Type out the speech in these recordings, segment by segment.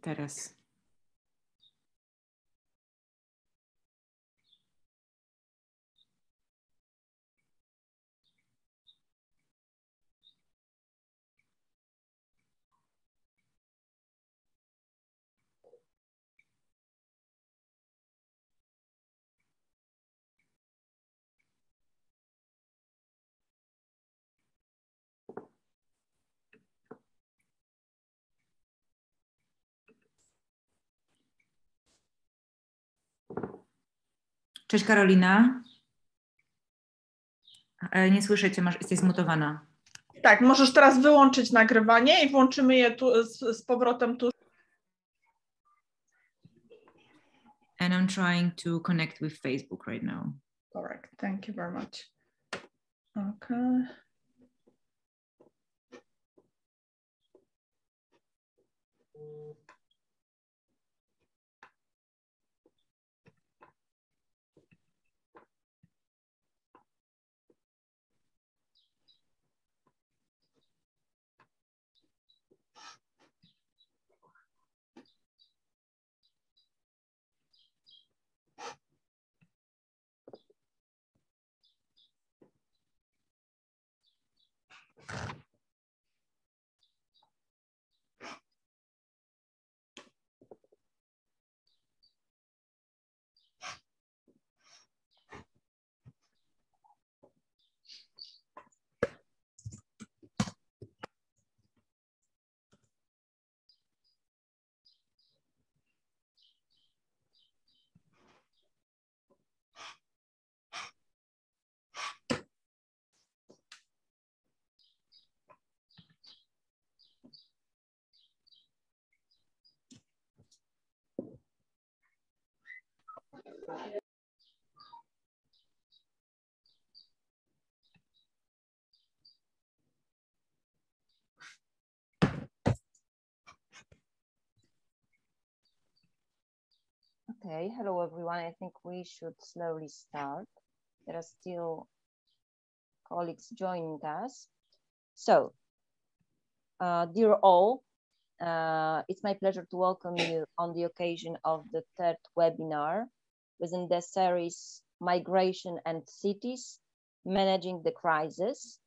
teraz. Cześć Karolina, nie słyszę Cię, jesteś zmutowana. Tak, możesz teraz wyłączyć nagrywanie i włączymy je tu, z powrotem tu. And I'm trying to connect with Facebook right now. Correct, thank you very much. Okay. Okay, hello everyone. I think we should slowly start. There are still colleagues joining us. So, dear all, it's my pleasure to welcome you on the occasion of the third webinar within the series Migration and Cities, Managing the Crisis.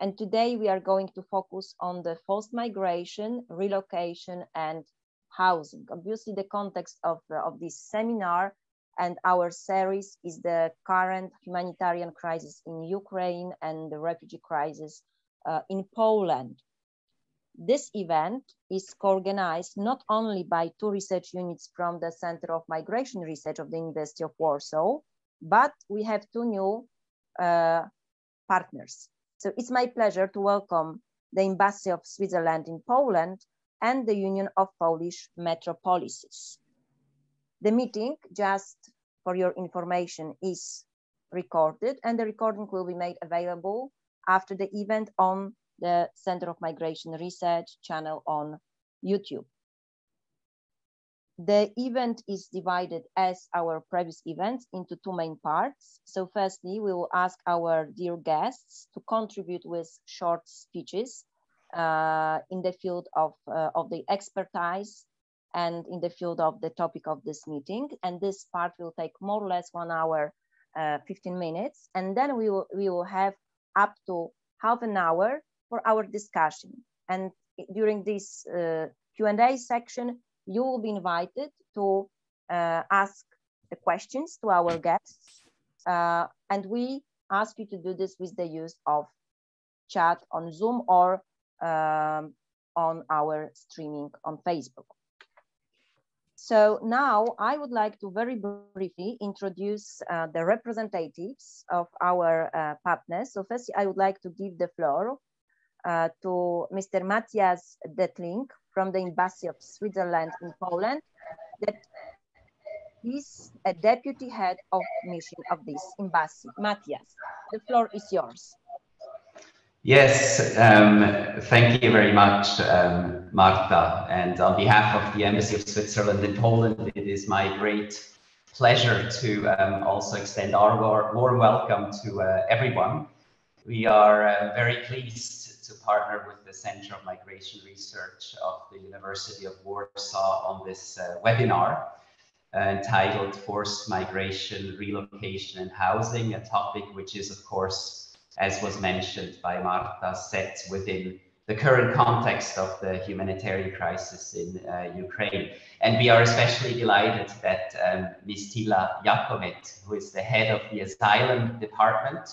And today we are going to focus on the forced migration, relocation and housing. Obviously the context of this seminar and our series is the current humanitarian crisis in Ukraine and the refugee crisis in Poland. This event is co-organized not only by two research units from the Center of Migration Research of the University of Warsaw, but we have two new partners. So it's my pleasure to welcome the Embassy of Switzerland in Poland and the Union of Polish Metropolises. The meeting, just for your information, is recorded and the recording will be made available after the event on the Center of Migration Research channel on YouTube. The event is divided, as our previous events, into two main parts. So firstly, we will ask our dear guests to contribute with short speeches in the field of the expertise and in the field of the topic of this meeting. And this part will take more or less 1 hour, 15 minutes. And then we will have up to half an hour for our discussion. And during this Q&A section, you will be invited to ask the questions to our guests. And we ask you to do this with the use of chat on Zoom or on our streaming on Facebook. So now I would like to very briefly introduce the representatives of our partners. So first, I would like to give the floor to Mr. Matthias Dettling from the Embassy of Switzerland in Poland, that is a deputy head of mission of this embassy. Matthias, the floor is yours. Yes, thank you very much, Marta. And on behalf of the Embassy of Switzerland in Poland, it is my great pleasure to also extend our warm welcome to everyone. We are very pleased to partner with the Center of Migration Research of the University of Warsaw on this webinar entitled Forced Migration, Relocation and Housing, a topic which is, of course, as was mentioned by Marta, set within the current context of the humanitarian crisis in Ukraine. And we are especially delighted that Ms. Tilla Jakomet, who is the head of the Asylum Department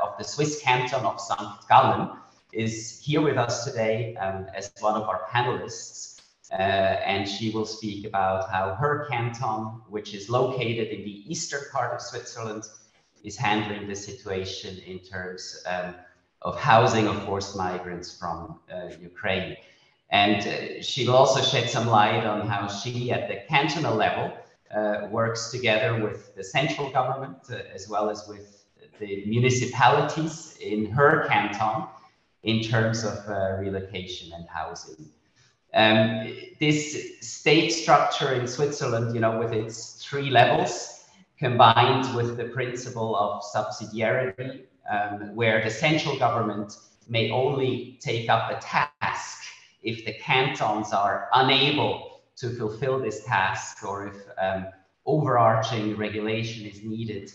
of the Swiss canton of St. Gallen, is here with us today as one of our panelists. And she will speak about how her canton, which is located in the eastern part of Switzerland, is handling the situation in terms of housing of forced migrants from Ukraine. And she will also shed some light on how she, at the cantonal level, works together with the central government, as well as with the municipalities in her canton, in terms of relocation and housing. This state structure in Switzerland, you know, with its three levels, combined with the principle of subsidiarity, where the central government may only take up a task if the cantons are unable to fulfill this task or if overarching regulation is needed.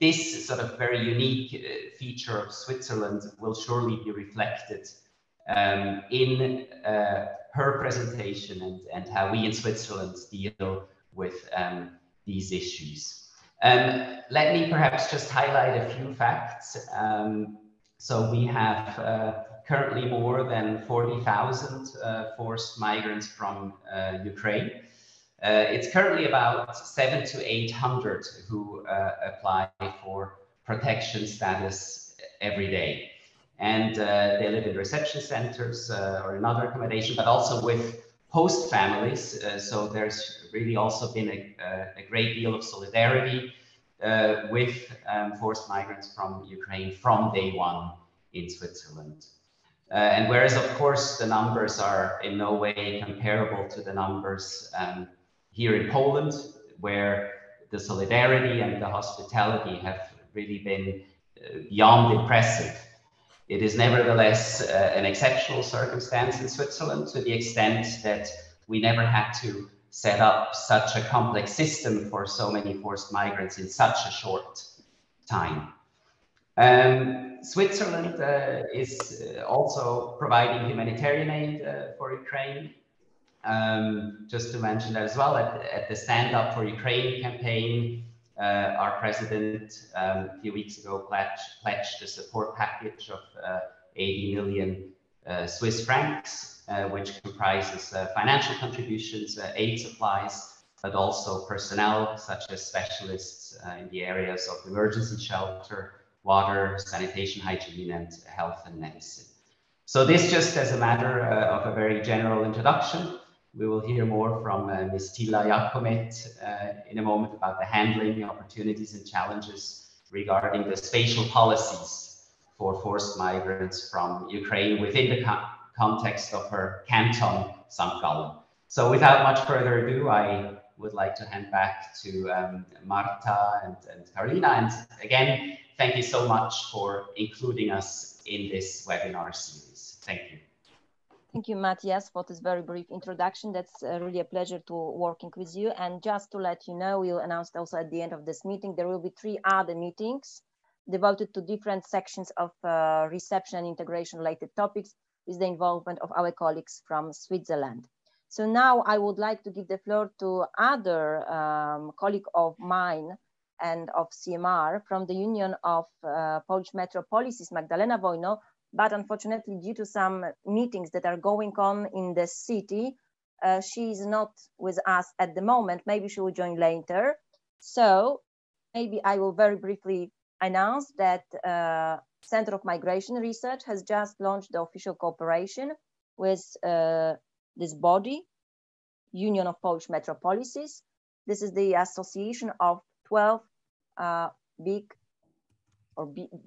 This sort of very unique feature of Switzerland will surely be reflected in her presentation and how we in Switzerland deal with these issues. Let me perhaps just highlight a few facts. So we have currently more than 40,000 forced migrants from Ukraine. It's currently about 700 to 800 who apply for protection status every day. And they live in reception centers or in other accommodation, but also with host families, so there's really also been a great deal of solidarity with forced migrants from Ukraine from day one in Switzerland. And whereas, of course, the numbers are in no way comparable to the numbers here in Poland, where the solidarity and the hospitality have really been beyond impressive. It is nevertheless an exceptional circumstance in Switzerland to the extent that we never had to set up such a complex system for so many forced migrants in such a short time. Switzerland is also providing humanitarian aid for Ukraine. Just to mention that as well, at the Stand Up for Ukraine campaign, our president a few weeks ago pledged a support package of 80 million Swiss francs, which comprises financial contributions, aid supplies, but also personnel such as specialists in the areas of emergency shelter, water, sanitation, hygiene, and health and medicine. So this just as a matter of a very general introduction. We will hear more from Ms. Tilla Jakomet in a moment about the handling opportunities and challenges regarding the spatial policies for forced migrants from Ukraine within the context of her canton, St. Gallen. So without much further ado, I would like to hand back to Marta and Karolina. And again, thank you so much for including us in this webinar series. Thank you. Thank you, Matthias, for this very brief introduction. That's really a pleasure to working with you. And just to let you know, we'll announce also at the end of this meeting, there will be 3 other meetings devoted to different sections of reception and integration related topics with the involvement of our colleagues from Switzerland. So now I would like to give the floor to other colleague of mine and of CMR from the Union of Polish Metropolises, Magdalena Wojno, but unfortunately, due to some meetings that are going on in the city, she is not with us at the moment. Maybe she will join later. So maybe I will very briefly announce that Center of Migration Research has just launched the official cooperation with this body, Union of Polish Metropolises. This is the association of 12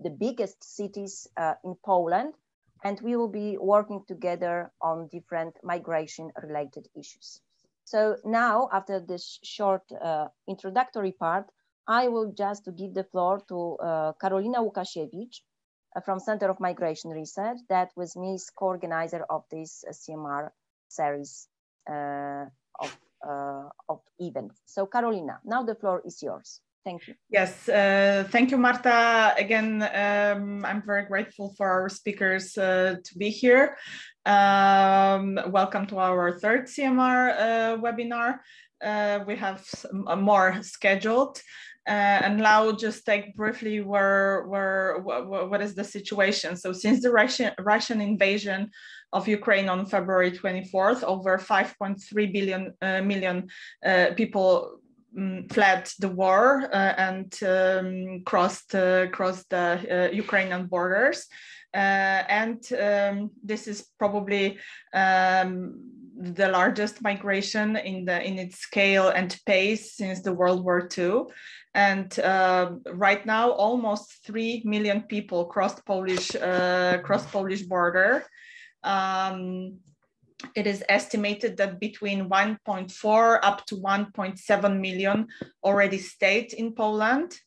the biggest cities in Poland, and we will be working together on different migration-related issues. So now, after this short introductory part, I will just give the floor to Karolina Łukasiewicz, from Center of Migration Research that with me is co-organizer of this CMR series of events. So Karolina, now the floor is yours. Thank you. Yes, thank you, Marta. Again, I'm very grateful for our speakers to be here. Welcome to our third CMR webinar. We have more scheduled. And now just take briefly what is the situation. So since the Russian invasion of Ukraine on February 24th, over 5.3 million people fled the war and crossed the Ukrainian borders. This is probably the largest migration in its scale and pace since the World War II. And right now, almost 3 million people crossed Polish border. It is estimated that between 1.4 up to 1.7 million already stayed in Poland.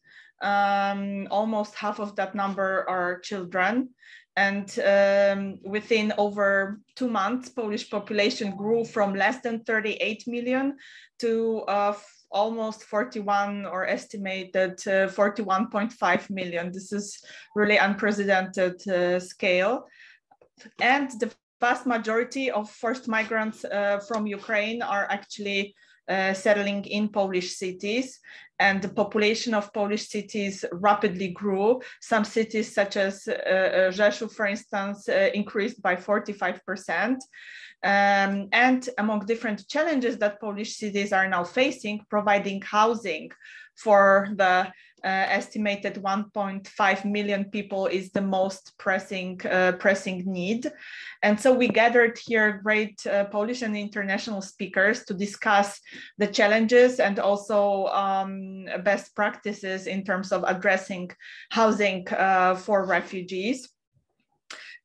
Almost half of that number are children. And within over 2 months, Polish population grew from less than 38 million to almost 41 or estimated 41.5 million. This is really unprecedented scale. And the vast majority of forced migrants from Ukraine are actually settling in Polish cities, and the population of Polish cities rapidly grew. Some cities such as Rzeszów, for instance, increased by 45%. And among different challenges that Polish cities are now facing, providing housing for the estimated 1.5 million people is the most pressing need. And so we gathered here great Polish and international speakers to discuss the challenges and also best practices in terms of addressing housing for refugees.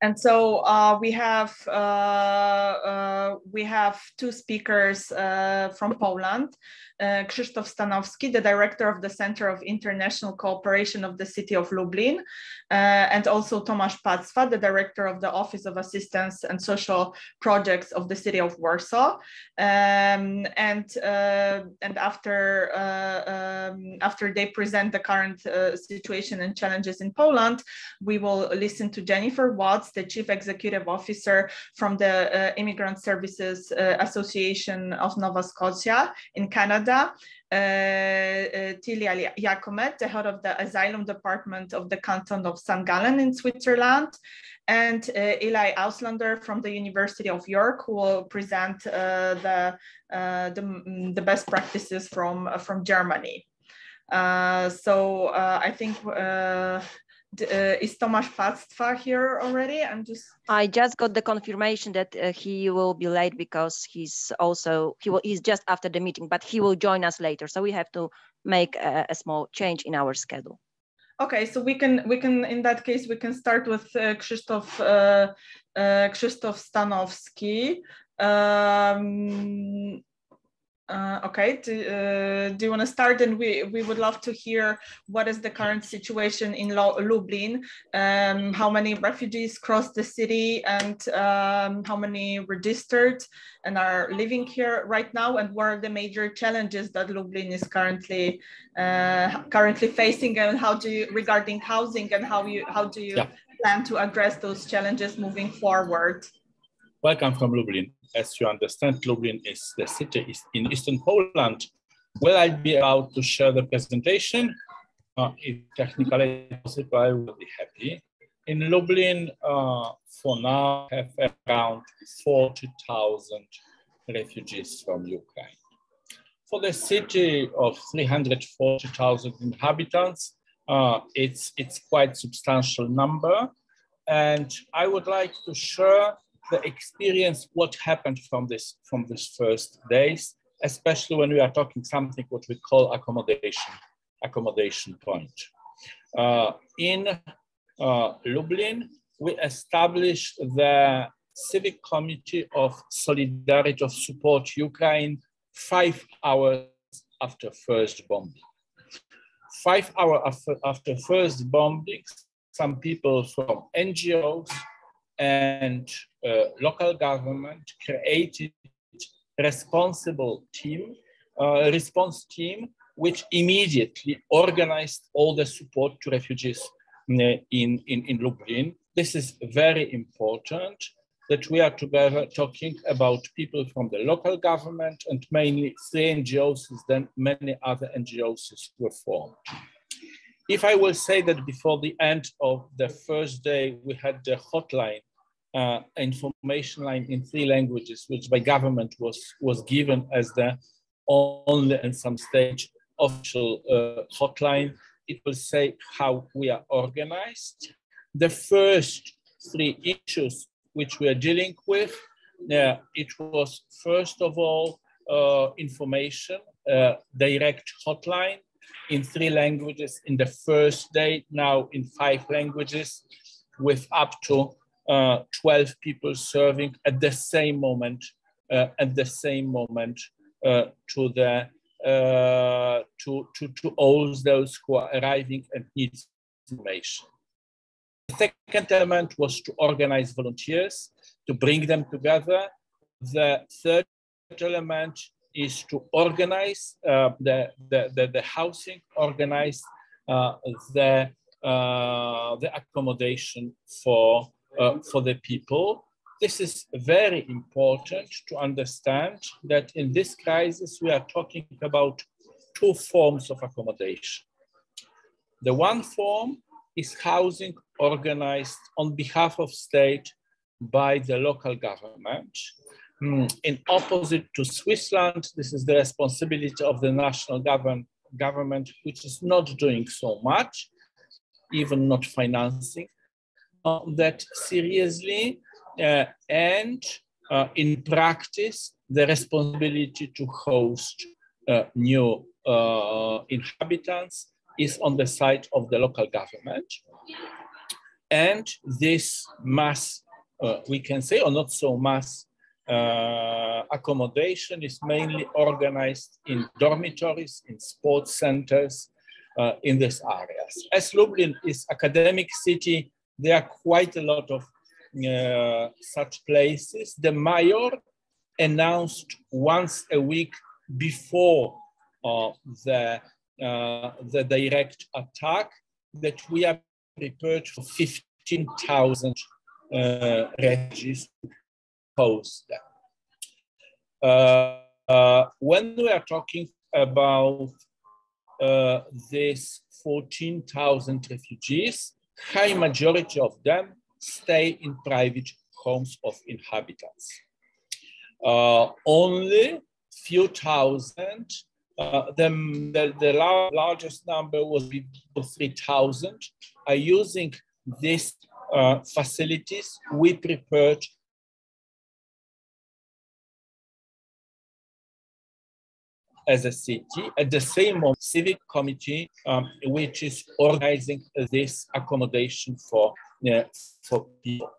And so we have two speakers from Poland. Krzysztof Stanowski, the director of the Center of International Cooperation of the City of Lublin, and also Tomasz Pactwa, the director of the Office of Assistance and Social Projects of the City of Warsaw. After they present the current situation and challenges in Poland, we will listen to Jennifer Watts, the Chief Executive Officer from the Immigrant Services Association of Nova Scotia in Canada. Tilla Jakomet, the head of the Asylum Department of the Canton of St. Gallen in Switzerland, and Eli Ausländer from the University of York, who will present the best practices from Germany. I think is Tomasz Pactwa here already? I just got the confirmation that he will be late because he's just after the meeting, but he will join us later. So we have to make a small change in our schedule. Okay, so in that case we can start with Krzysztof Stanowski. Okay, do you want to start? And we would love to hear what is the current situation in Lublin, how many refugees crossed the city, and how many registered and are living here right now, and what are the major challenges that Lublin is currently facing, and regarding housing, how do you plan to address those challenges moving forward? Welcome from Lublin. As you understand, Lublin is the city in eastern Poland. Will I be allowed to share the presentation? If technically possible, I will be happy. In Lublin, for now, have around 40,000 refugees from Ukraine. For the city of 340,000 inhabitants, it's quite a substantial number. And I would like to share the experience, what happened from this first days, especially when we are talking something what we call accommodation point. In Lublin, we established the Civic Committee of Solidarity of Support Ukraine 5 hours after first bombing. 5 hours after first bombings, some people from NGOs and local government created response team, which immediately organized all the support to refugees in Lublin. This is very important that we are together talking about people from the local government and mainly three NGOs, then many other NGOs were formed. If I will say that before the end of the first day, we had the hotline, information line in three languages, which by government was given as the only in some stage official hotline. It will say how we are organized. The first three issues which we are dealing with, it was first of all information, direct hotline in three languages in the first day, now in five languages, with up to 12 people serving at the same moment to all those who are arriving and need information. The second element was to organize volunteers, to bring them together. The third element is to organize the housing, organize the accommodation for the people. This is very important to understand that in this crisis, we are talking about two forms of accommodation. The one form is housing organized on behalf of state by the local government. In opposite to Switzerland, this is the responsibility of the national government, which is not doing so much, even not financing that seriously. And in practice, the responsibility to host new inhabitants is on the side of the local government. And this mass, we can say, or not so mass, accommodation is mainly organized in dormitories, in sports centers, in these areas. As Lublin is an academic city, there are quite a lot of such places. The mayor announced once a week before the direct attack that we are prepared for 15,000 refugees to host them. When we are talking about these 14,000 refugees, high majority of them stay in private homes of inhabitants. Only few thousand. The largest number was 3,000. Are using these facilities we prepared. As a city, at the same Civic Committee, which is organizing this accommodation for people.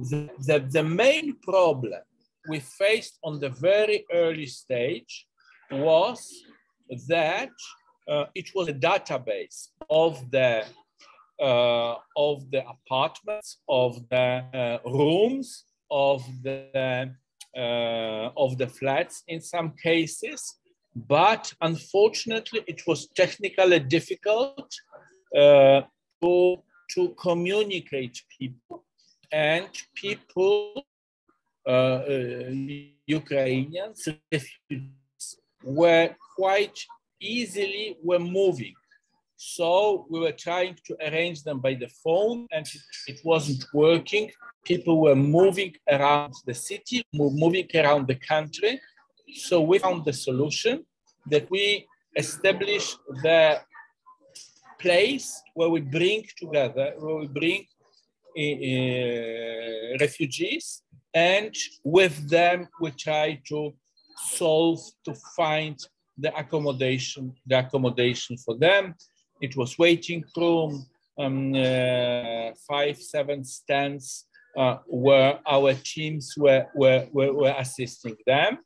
The main problem we faced on the very early stage was that it was a database of the apartments, of the rooms, of the flats in some cases. But unfortunately, it was technically difficult to communicate people, and people, Ukrainians, refugees, were quite easily moving. So we were trying to arrange them by the phone, and it wasn't working. People were moving around the city, moving around the country. So we found the solution that we established the place where we bring together, where we bring refugees, and with them we try to solve, to find the accommodation for them. It was waiting room, 5, 7 stands where our teams were assisting them.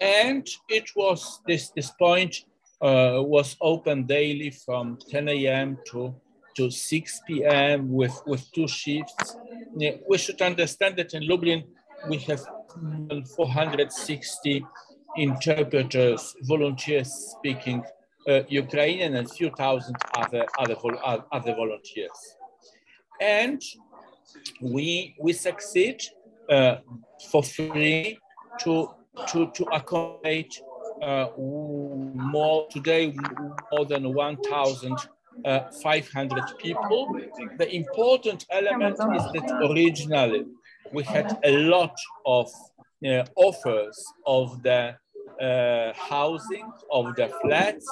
And it was this point was open daily from 10 a.m. to to 6 p.m. with two shifts. We should understand that in Lublin, we have 460 interpreters, volunteers speaking Ukrainian, and a few thousand other volunteers. And we succeed for free to accommodate more than 1,500 people. The important element is that originally we had a lot of offers of the housing, of the flats.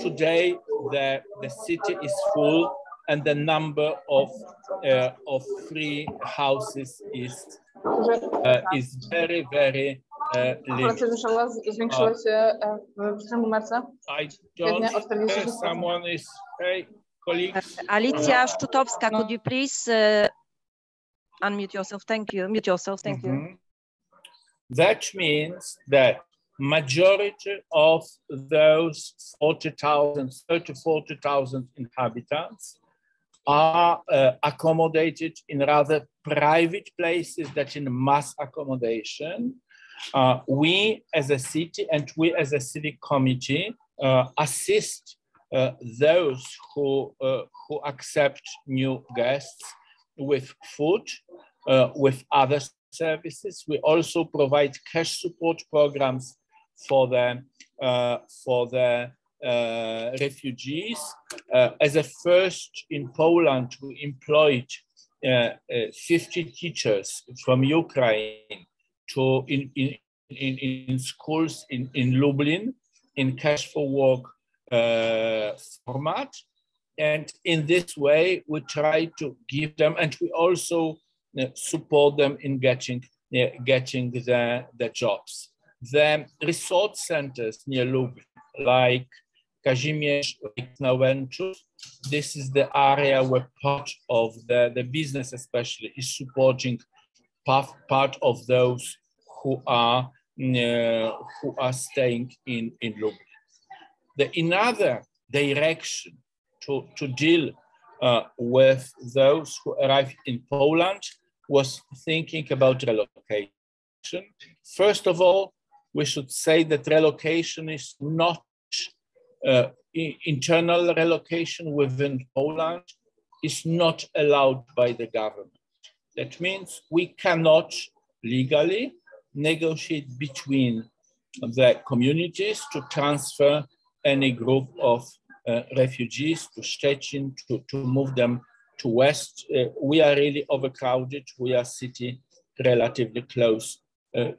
Today the city is full, and the number of free houses is very, very limited. I don't hear someone is, hey, colleagues. Alicja Szczutowska, could you please unmute yourself? Thank you. Mute yourself. Thank you. That means that majority of those 40,000, 30,000 to 40,000 inhabitants are accommodated in rather private places that in mass accommodation. We as a city and we as a civic committee assist those who accept new guests with food, with other services. We also provide cash support programs for the refugees. As a first in Poland, we employed 50 teachers from Ukraine to in schools in Lublin in cash for work format. And in this way, we try to give them, and we also support them in getting the jobs. The resort centers near Lublin, like Kazimierz, like Noventus, this is the area where part of the business especially is supporting part of those who are staying in Lublin. In another direction to deal with those who arrived in Poland was thinking about relocation. First of all, we should say that relocation is not internal relocation within Poland is not allowed by the government. That means we cannot legally negotiate between the communities to transfer any group of refugees to Szczecin, to move them to west. We are really overcrowded. We are a city relatively close to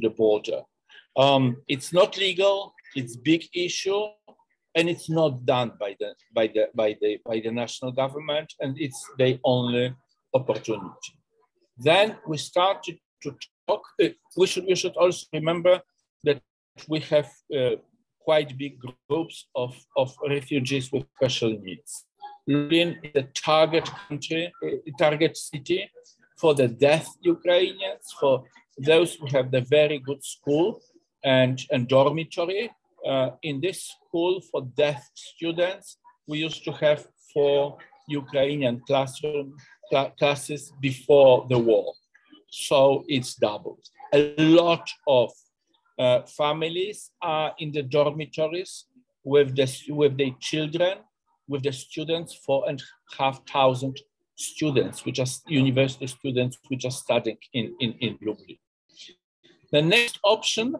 the border. It's not legal. It's a big issue, and it's not done by the national government, and it's their only opportunity. Then we started to talk. We should also remember that we have quite big groups of refugees with special needs. Lublin is a target city for the deaf Ukrainians, for those who have the very good school and dormitory. In this school for deaf students, we used to have 4 Ukrainian classes before the war. So it's doubled. A lot of families are in the dormitories with their children, with the students, 4,500 students, which are university students, which are studying in Lublin. The next option,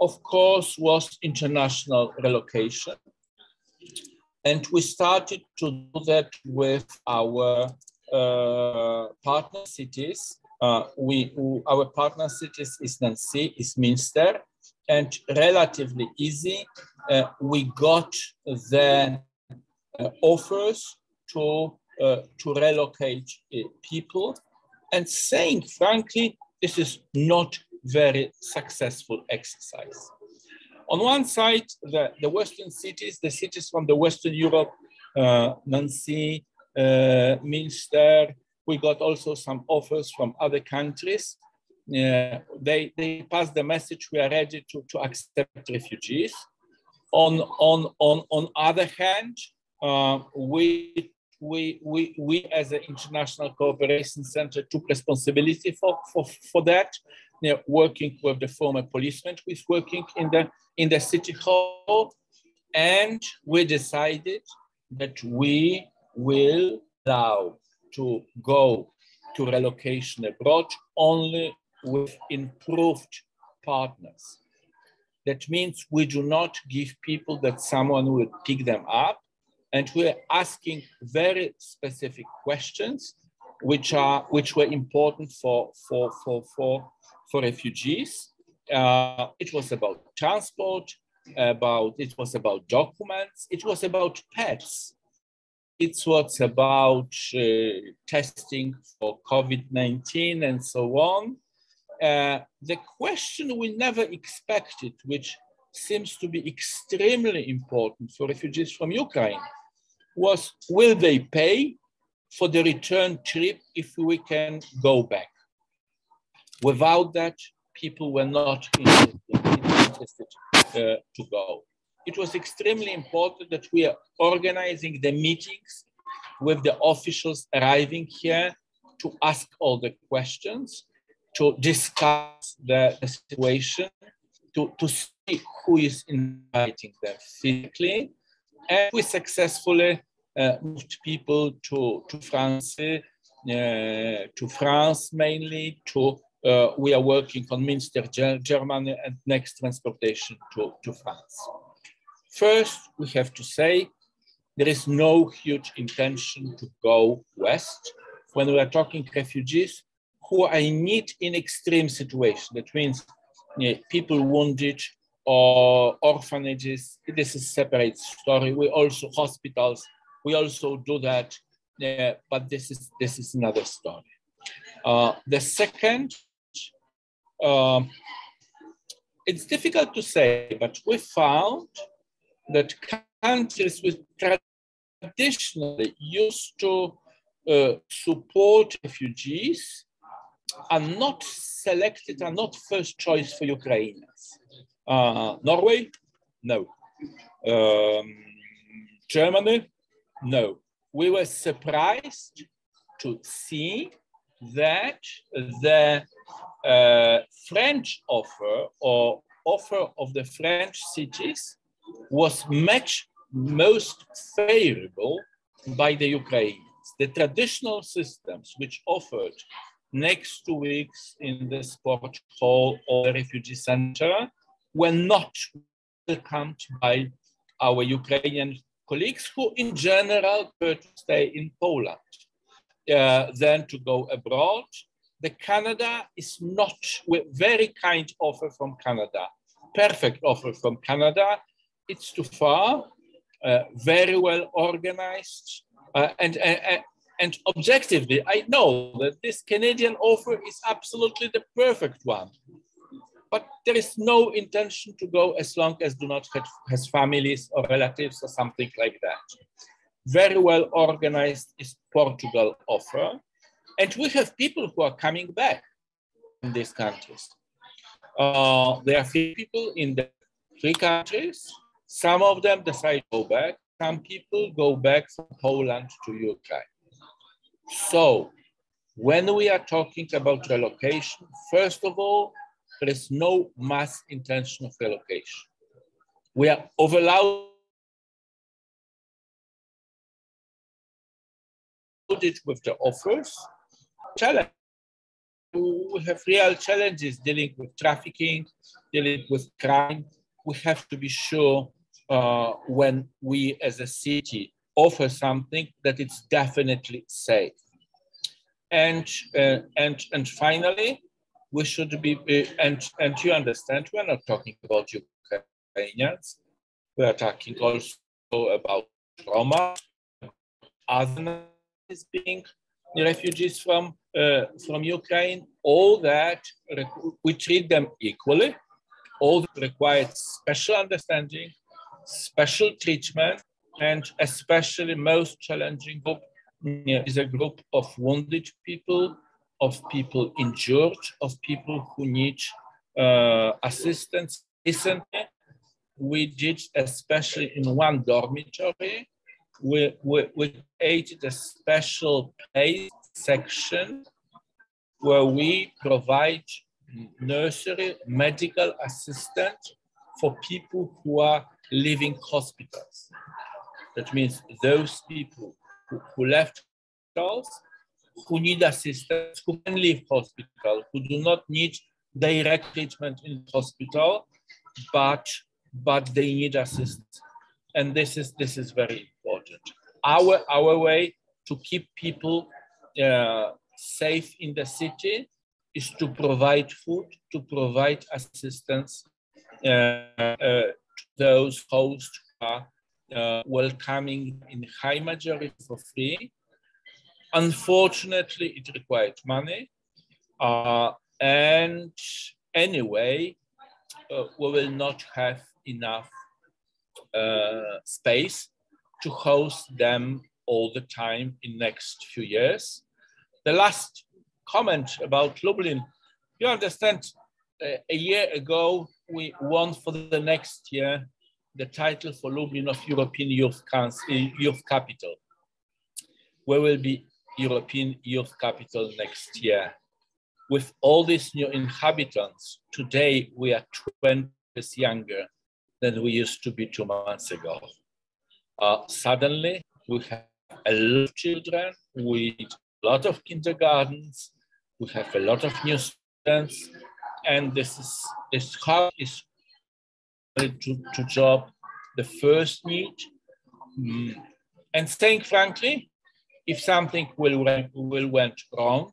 of course, was international relocation. And we started to do that with our partner cities. Our partner cities is Nancy, is Münster, and relatively easy. We got the offers to relocate people. And saying frankly, this is not very successful exercise. On one side, the Western cities, the cities from the Western Europe, Nancy, Münster, we got also some offers from other countries. They passed the message, we are ready to accept refugees. On other hand, we we as an international cooperation center took responsibility for that. You know, working with the former policeman who is working in the city hall, and we decided that we will allow to go to relocation abroad only with improved partners. That means we do not give people that someone will pick them up, and we're asking very specific questions which were important for refugees. It was about transport, it was about documents, it was about pets. It was about testing for COVID-19 and so on. The question we never expected, which seems to be extremely important for refugees from Ukraine, was will they pay for the return trip if we can go back? Without that, people were not interested to go. It was extremely important that we are organizing the meetings with the officials arriving here to ask all the questions, to discuss the situation, to see who is inviting them physically. And we successfully moved people to France mainly, we are working on Münster, Germany, and next transportation to France. First, we have to say there is no huge intention to go west. When we are talking refugees who are in need in extreme situations, that means people wounded or orphanages, this is a separate story. We also hospitals, we also do that, but this is another story. The second, it's difficult to say, but we found that countries which traditionally used to support refugees are not first choice for Ukrainians. Norway? No. Germany? No. We were surprised to see that the French offer or offer of the French cities was much most favorable by the Ukrainians. The traditional systems which offered next 2 weeks in the sport hall or the refugee center were not welcomed by our Ukrainian colleagues who in general prefer to stay in Poland than to go abroad. The Canada is not, very kind offer from Canada, perfect offer from Canada. It's too far, very well organized, and objectively, I know that this Canadian offer is absolutely the perfect one, but there is no intention to go as long as do not has families or relatives or something like that. Very well organized is Portugal offer, and we have people who are coming back in these countries. There are three people in the three countries. Some of them decide to go back. Some people go back from Poland to Ukraine. So when we are talking about relocation, first of all, there is no mass intention of relocation. We are overloaded with the offers. We have real challenges dealing with trafficking, dealing with crime. We have to be sure when we as a city offer something that it's definitely safe, and finally, we should be and you understand we are not talking about Ukrainians, we are talking also about Roma, other nationalities being refugees from Ukraine. All that we treat them equally. All that requires special understanding, special treatment. And especially most challenging group is a group of wounded people, of people injured, of people who need assistance. Recently, we did, especially in one dormitory, we created a special place section where we provide nursery medical assistance for people who are leaving hospitals. That means those people who left hospitals, who need assistance, who can leave hospital, who do not need direct treatment in hospital, but they need assistance. And this is very important. Our way to keep people safe in the city is to provide food, to provide assistance to those hosts who are welcoming in high majority for free. Unfortunately, it required money. And anyway, we will not have enough space to host them all the time in next few years. The last comment about Lublin, you understand, a year ago, we won for the next year the title for Lublin of European Youth Council, Youth Capital. We will be European Youth Capital next year. With all these new inhabitants, today we are 20 years younger than we used to be 2 months ago. Suddenly, we have a lot of children, we have a lot of kindergartens, we have a lot of new students, and this hub is to job the first need. And saying frankly, if something will went wrong,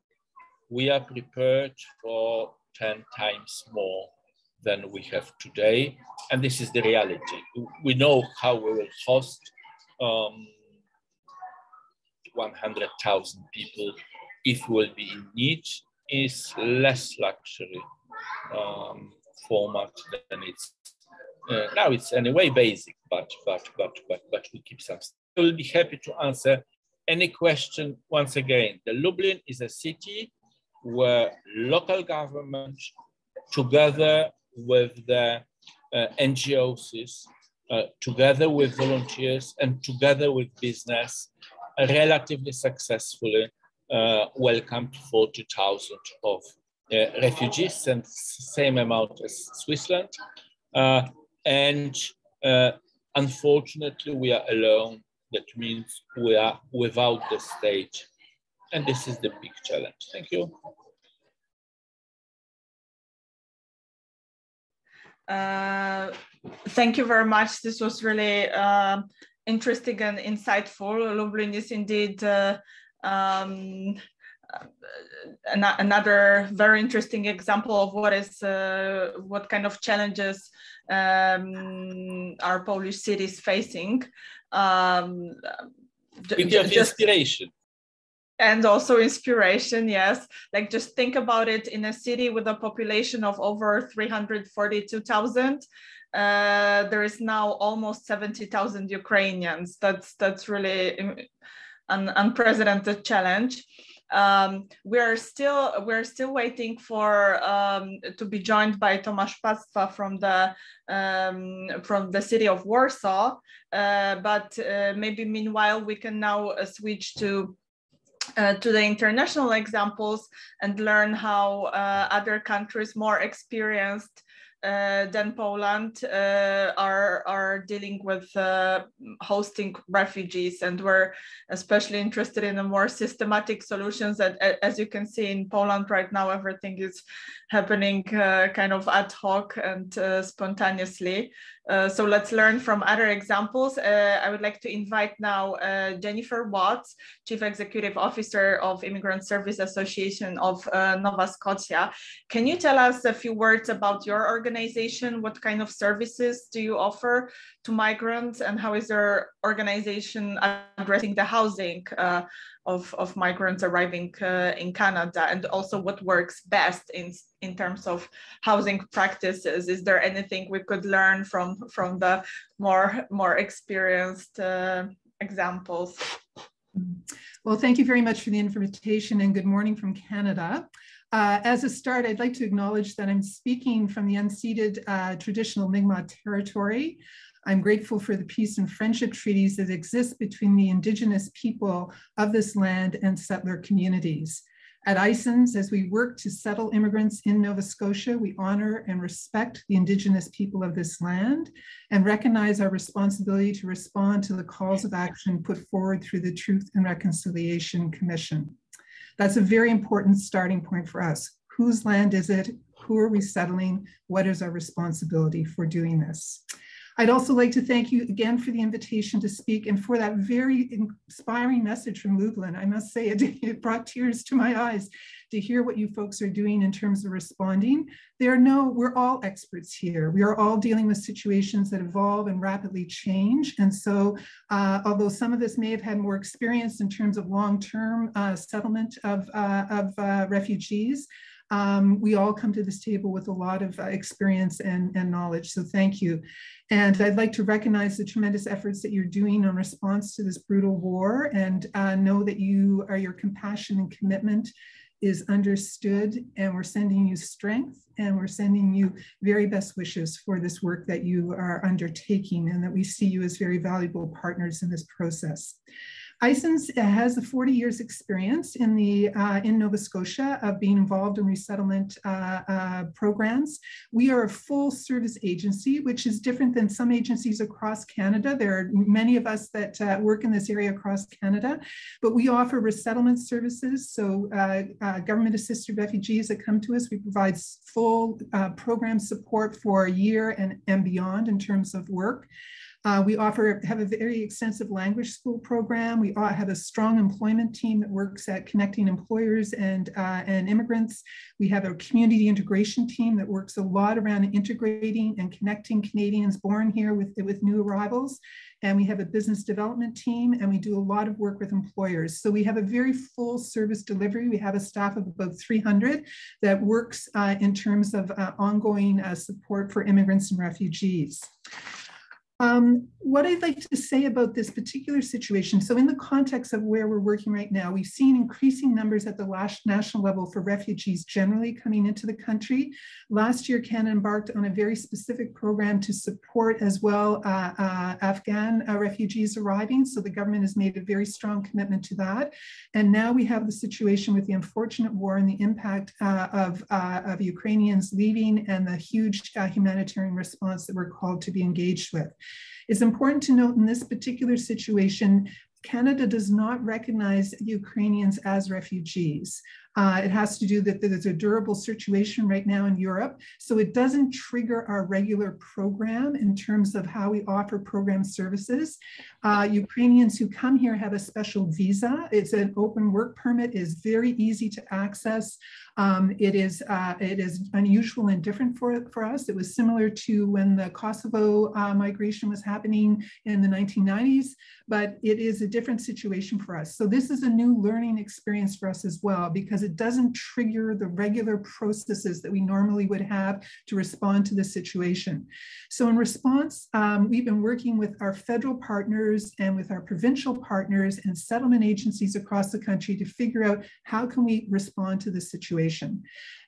we are prepared for 10 times more than we have today. And this is the reality. We know how we will host 100,000 people if we will be in need. Is less luxury format than it's now. It's anyway basic, but we keep some. I will be happy to answer any question. Once again, the Lublin is a city where local government, together with the NGOs, together with volunteers, and together with business, relatively successfully welcomed 40,000 of refugees, and same amount as Switzerland. And unfortunately, we are alone. That means we are without the state. And this is the big challenge. Thank you. Thank you very much. This was really interesting and insightful. Lublin is indeed another very interesting example of what kind of challenges our Polish city is facing. Inspiration. And also inspiration, yes. Like, just think about it, in a city with a population of over 342,000. There is now almost 70,000 Ukrainians. That's really an unprecedented challenge. We're still waiting for to be joined by Tomasz Pactwa from the city of Warsaw, but maybe meanwhile we can now switch to the international examples and learn how other countries more experienced than Poland are dealing with hosting refugees, and we're especially interested in a more systematic solutions. That, as you can see in Poland right now, everything is happening kind of ad hoc and spontaneously. So let's learn from other examples. I would like to invite now Jennifer Watts, Chief Executive Officer of Immigrant Services Association of Nova Scotia. Can you tell us a few words about your organization? What kind of services do you offer to migrants, and how is your organization addressing the housing of migrants arriving in Canada, and also what works best in terms of housing practices? Is there anything we could learn from the more experienced examples? Well, thank you very much for the invitation, and good morning from Canada. As a start, I'd like to acknowledge that I'm speaking from the unceded traditional Mi'kmaq territory I'm grateful for the peace and friendship treaties that exist between the Indigenous people of this land and settler communities. At ISINS, as we work to settle immigrants in Nova Scotia, we honor and respect the Indigenous people of this land and recognize our responsibility to respond to the calls of action put forward through the Truth and Reconciliation Commission. That's a very important starting point for us. Whose land is it? Who are we settling? What is our responsibility for doing this? I'd also like to thank you again for the invitation to speak and for that very inspiring message from Lublin. I must say it brought tears to my eyes to hear what you folks are doing in terms of responding. We're all experts here. We are all dealing with situations that evolve and rapidly change. And so although some of us may have had more experience in terms of long-term settlement of refugees, we all come to this table with a lot of experience and knowledge, so thank you. And I'd like to recognize the tremendous efforts that you're doing in response to this brutal war, and know that your compassion and commitment is understood, and we're sending you strength, and we're sending you very best wishes for this work that you are undertaking, and that we see you as very valuable partners in this process. ISINS has a 40 years experience in Nova Scotia of being involved in resettlement programs. We are a full service agency, which is different than some agencies across Canada. There are many of us that work in this area across Canada, but we offer resettlement services. So government assisted refugees that come to us, we provide full program support for a year and beyond in terms of work. We have a very extensive language school program. We have a strong employment team that works at connecting employers and immigrants. We have a community integration team that works a lot around integrating and connecting Canadians born here with new arrivals. And we have a business development team, and we do a lot of work with employers. So we have a very full service delivery. We have a staff of about 300 that works in terms of ongoing support for immigrants and refugees. What I'd like to say about this particular situation, so in the context of where we're working right now, we've seen increasing numbers at the national level for refugees generally coming into the country. Last year, Canada embarked on a very specific program to support as well Afghan refugees arriving, so the government has made a very strong commitment to that. And now we have the situation with the unfortunate war and the impact of Ukrainians leaving and the huge humanitarian response that we're called to be engaged with. It's important to note in this particular situation, Canada does not recognize Ukrainians as refugees. It has to do that there's a durable situation right now in Europe, so it doesn't trigger our regular program in terms of how we offer program services. Ukrainians who come here have a special visa. It's an open work permit. It is very easy to access. It is unusual and different for us. It was similar to when the Kosovo migration was happening in the 1990s, but it is a different situation for us. So this is a new learning experience for us as well, because it doesn't trigger the regular processes that we normally would have to respond to the situation. So in response, we've been working with our federal partners and with our provincial partners and settlement agencies across the country to figure out how can we respond to this situation.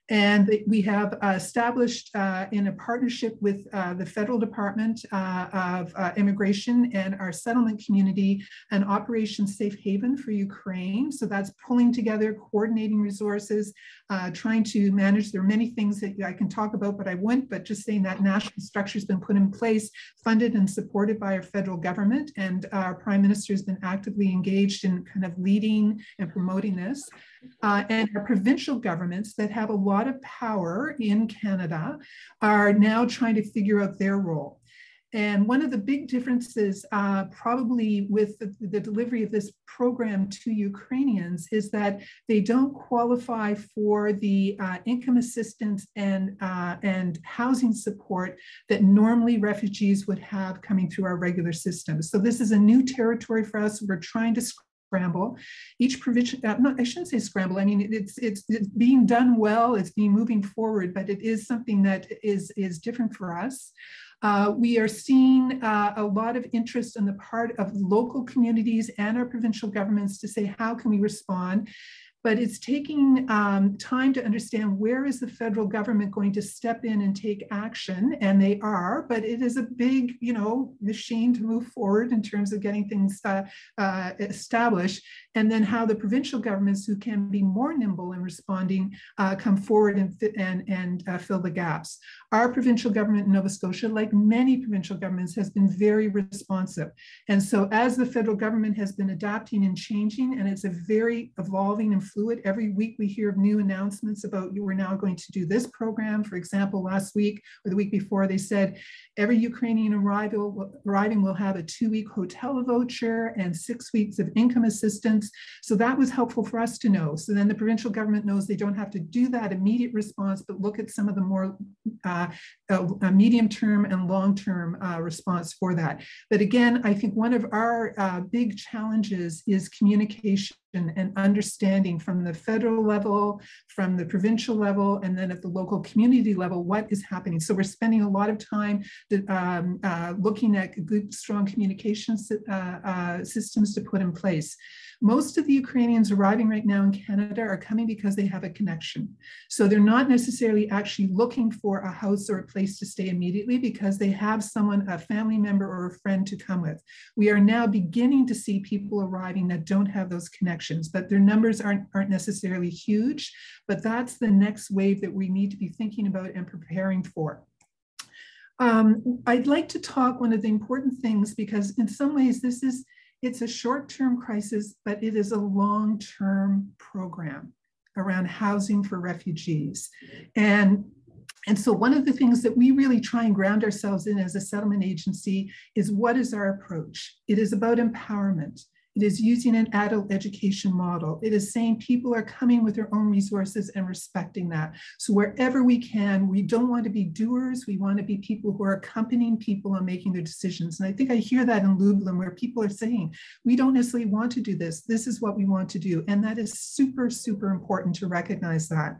And we have established in a partnership with the federal Department of Immigration and our settlement community, an Operation Safe Haven for Ukraine. So that's pulling together, coordinating resources, trying to manage. There are many things that I can talk about, but I wouldn't, but just saying that national structure has been put in place, funded and supported by our federal government. And our Prime Minister has been actively engaged in kind of leading and promoting this. And our provincial governments that have a lot of power in Canada are now trying to figure out their role. And one of the big differences probably with the delivery of this program to Ukrainians is that they don't qualify for the income assistance and housing support that normally refugees would have coming through our regular system. So this is a new territory for us. We're trying to scramble. Each provincial, I shouldn't say scramble. I mean, it's being done well. It's being moving forward, but it is something that is different for us. We are seeing a lot of interest on the part of local communities and our provincial governments to say, how can we respond? but it's taking time to understand where is the federal government going to step in and take action, and they are, but it is a big, you know, machine to move forward in terms of getting things established, and then how the provincial governments who can be more nimble in responding come forward and fill the gaps. Our provincial government in Nova Scotia, like many provincial governments, has been very responsive, and so as the federal government has been adapting and changing, and it's a very evolving and fluid. Every week we hear of new announcements about we're now going to do this program. For example, last week or the week before, they said every Ukrainian arriving will have a 2-week hotel voucher and 6 weeks of income assistance. So that was helpful for us to know. So then the provincial government knows they don't have to do that immediate response, but look at some of the more medium-term and long-term response for that. But again, I think one of our big challenges is communication and understanding from the federal level, from the provincial level, and then at the local community level, what is happening. So we're spending a lot of time looking at good, strong communication systems to put in place. Most of the Ukrainians arriving right now in Canada are coming because they have a connection. So they're not necessarily actually looking for a house or a place to stay immediately because they have someone, a family member or a friend to come with. We are now beginning to see people arriving that don't have those connections, but their numbers aren't necessarily huge, but that's the next wave that we need to be thinking about and preparing for. I'd like to talk one of the important things, because in some ways this is, it's a short-term crisis, but it is a long-term program around housing for refugees. And so one of the things that we really try and ground ourselves in as a settlement agency is, what is our approach? It is about empowerment. It is using an adult education model. It is saying people are coming with their own resources and respecting that. So wherever we can, we don't want to be doers. We want to be people who are accompanying people on making their decisions. And I think I hear that in Lublin, where people are saying, we don't necessarily want to do this. This is what we want to do. And that is super, super important to recognize that.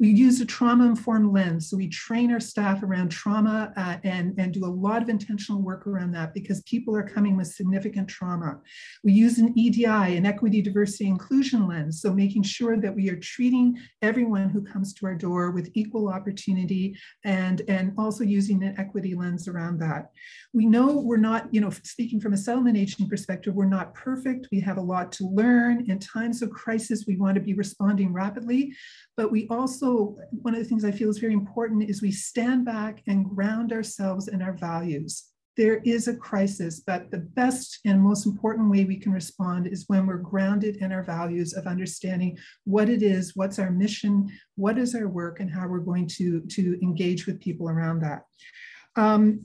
We use a trauma-informed lens. So we train our staff around trauma and do a lot of intentional work around that, because people are coming with significant trauma. We use an EDI, an equity, diversity, inclusion lens. So making sure that we are treating everyone who comes to our door with equal opportunity, and also using an equity lens around that. We know we're not, you know, speaking from a settlement agent perspective, we're not perfect. We have a lot to learn. In times of crisis, we want to be responding rapidly, but we also, one of the things I feel is very important is we stand back and ground ourselves in our values. There is a crisis, but the best and most important way we can respond is when we're grounded in our values of understanding what it is, what's our mission, what is our work, and how we're going to engage with people around that.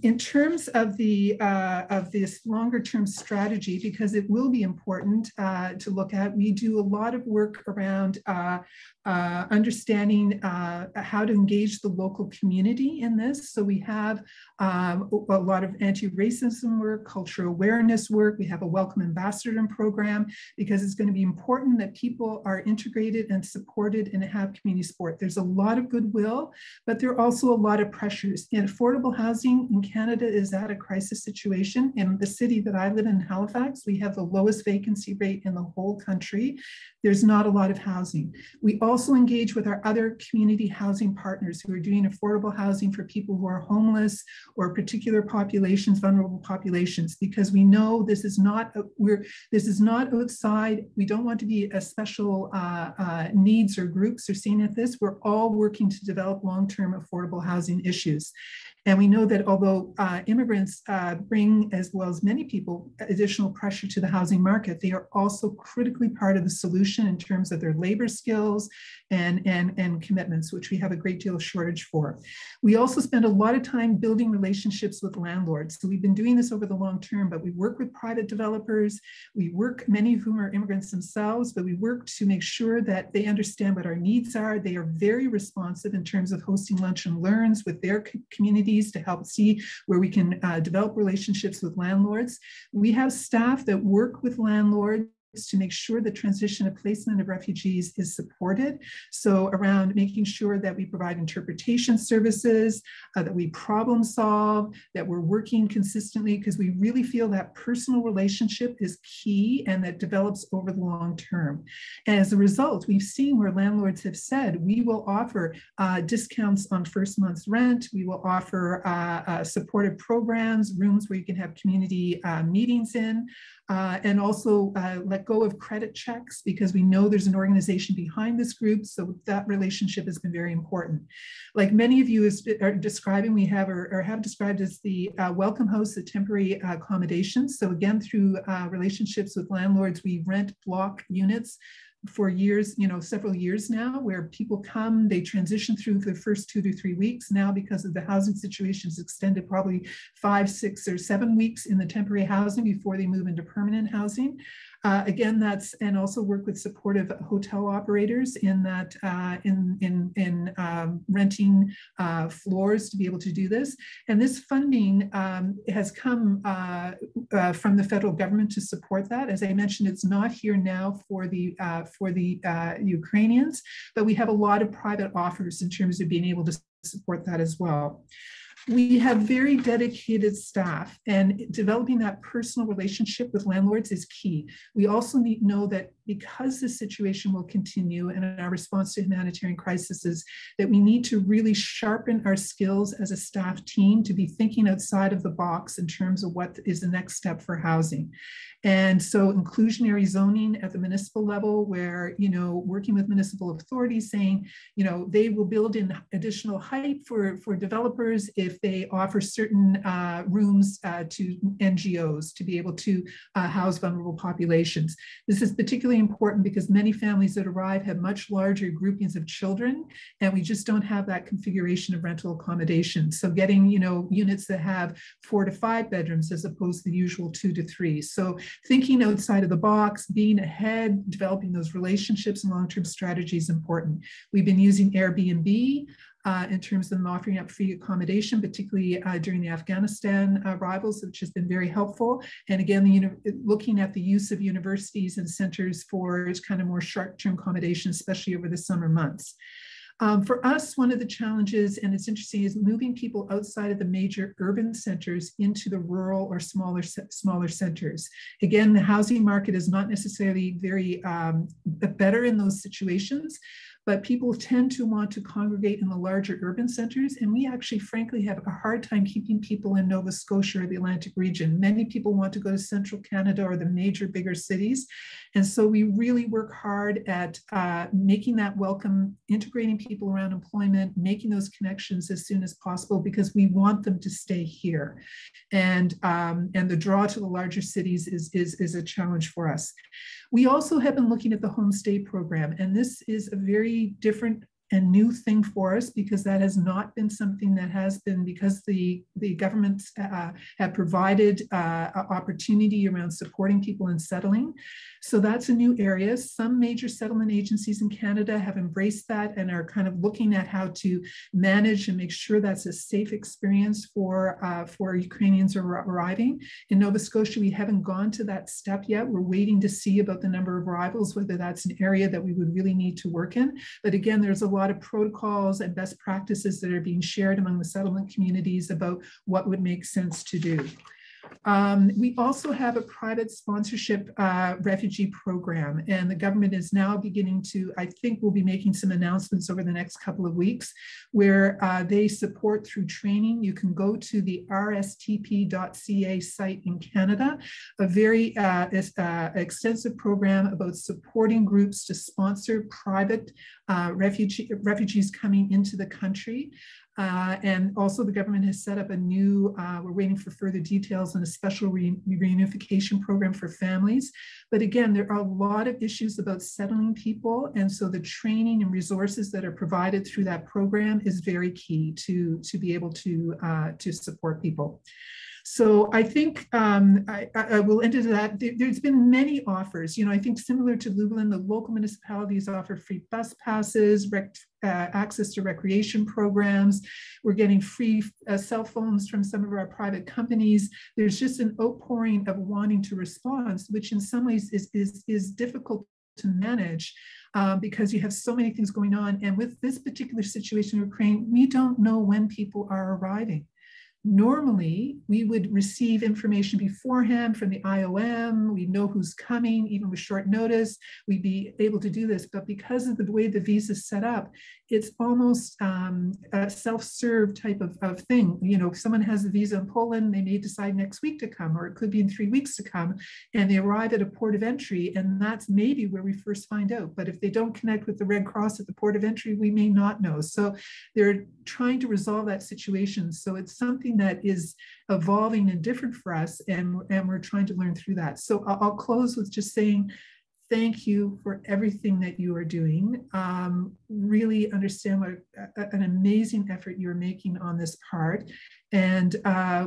In terms of the of this longer-term strategy, because it will be important to look at, we do a lot of work around understanding how to engage the local community in this. So we have a lot of anti-racism work, cultural awareness work. We have a welcome ambassador program, because it's going to be important that people are integrated and supported and have community support. There's a lot of goodwill, but there are also a lot of pressures. And affordable housing in Canada is at a crisis situation. In the city that I live in, Halifax, we have the lowest vacancy rate in the whole country. There's not a lot of housing. We also engage with our other community housing partners who are doing affordable housing for people who are homeless or particular populations, vulnerable populations, because we know this is not, this is not outside. We don't want to be a special needs or groups are seen at this. We're all working to develop long-term affordable housing issues. And we know that although immigrants bring, as well as many people, additional pressure to the housing market, they are also critically part of the solution in terms of their labor skills and commitments, which we have a great deal of shortage for. We also spend a lot of time building relationships with landlords. So we've been doing this over the long term, but we work with private developers. We work, many of whom are immigrants themselves, but we work to make sure that they understand what our needs are. They are very responsive in terms of hosting lunch and learns with their community, to help see where we can develop relationships with landlords. We have staff that work with landlords is to make sure the transition and placement of refugees is supported. So around making sure that we provide interpretation services, that we problem solve, that we're working consistently, because we really feel that personal relationship is key and that develops over the long term. And as a result, we've seen where landlords have said, we will offer discounts on first month's rent, we will offer supportive programs, rooms where you can have community meetings in, and also let go of credit checks because we know there's an organization behind this group. So that relationship has been very important. Like many of you are describing, we have or have described as the welcome hosts at temporary accommodations. So again, through relationships with landlords, we rent block units for years, you know, several years now, where people come, they transition through the first 2 to 3 weeks. Now, because of the housing situation, it's extended probably 5, 6, or 7 weeks in the temporary housing before they move into permanent housing. Again, that's, and also work with supportive hotel operators in that renting floors to be able to do this. And this funding has come from the federal government to support that. As I mentioned, it's not here now for the Ukrainians, but we have a lot of private offers in terms of being able to support that as well. We have very dedicated staff, and developing that personal relationship with landlords is key. We also need to know that because the situation will continue and our response to humanitarian crises, that we need to really sharpen our skills as a staff team to be thinking outside of the box in terms of what is the next step for housing. And so inclusionary zoning at the municipal level, where, you know, working with municipal authorities saying, you know, they will build in additional height for developers if they offer certain rooms to NGOs to be able to house vulnerable populations. This is particularly important because many families that arrive have much larger groupings of children, and we just don't have that configuration of rental accommodation. So getting, you know, units that have 4 to 5 bedrooms as opposed to the usual 2 to 3. So thinking outside of the box, being ahead, developing those relationships and long-term strategies is important. We've been using Airbnb in terms of them offering up free accommodation, particularly during the Afghanistan arrivals, which has been very helpful. And again, looking at the use of universities and centers for kind of more short-term accommodation, especially over the summer months. For us, one of the challenges, and it's interesting, is moving people outside of the major urban centers into the rural or smaller centers. Again, the housing market is not necessarily very better in those situations, but people tend to want to congregate in the larger urban centers. And we actually, frankly, have a hard time keeping people in Nova Scotia or the Atlantic region. Many people want to go to central Canada or the major, bigger cities. And so we really work hard at making that welcome, integrating people around employment, making those connections as soon as possible, because we want them to stay here. And the draw to the larger cities is a challenge for us. We also have been looking at the homestay program, and this is a very different and new thing for us, because that has not been something that has been, because the governments have provided opportunity around supporting people in settling. So that's a new area. Some major settlement agencies in Canada have embraced that and are kind of looking at how to manage and make sure that's a safe experience for Ukrainians arriving. In Nova Scotia, we haven't gone to that step yet. We're waiting to see about the number of arrivals, whether that's an area that we would really need to work in. But again, there's a lot of protocols and best practices that are being shared among the settlement communities about what would make sense to do. We also have a private sponsorship refugee program, and the government is now beginning to, I think we'll be making some announcements over the next couple of weeks, where they support through training. You can go to the rstp.ca site in Canada, a very extensive program about supporting groups to sponsor private refugees coming into the country. And also the government has set up a new, we're waiting for further details on a special reunification program for families. But again, there are a lot of issues about settling people. And so the training and resources that are provided through that program is very key to be able to support people. So I think I will enter that. There's been many offers. You know, I think similar to Lublin, the local municipalities offer free bus passes, access to recreation programs. We're getting free cell phones from some of our private companies. There's just an outpouring of wanting to respond, which in some ways is difficult to manage because you have so many things going on. And with this particular situation in Ukraine, we don't know when people are arriving. Normally, we would receive information beforehand from the IOM. We know who's coming, even with short notice, we'd be able to do this. But because of the way the visa is set up, it's almost a self-serve type of thing. You know, if someone has a visa in Poland, they may decide next week to come, or it could be in 3 weeks to come, and they arrive at a port of entry, and that's maybe where we first find out. But if they don't connect with the Red Cross at the port of entry, we may not know. So they're trying to resolve that situation. So it's something that is evolving and different for us, and we're trying to learn through that. So I'll close with just saying thank you for everything that you are doing. Really understand what an amazing effort you're making on this part. And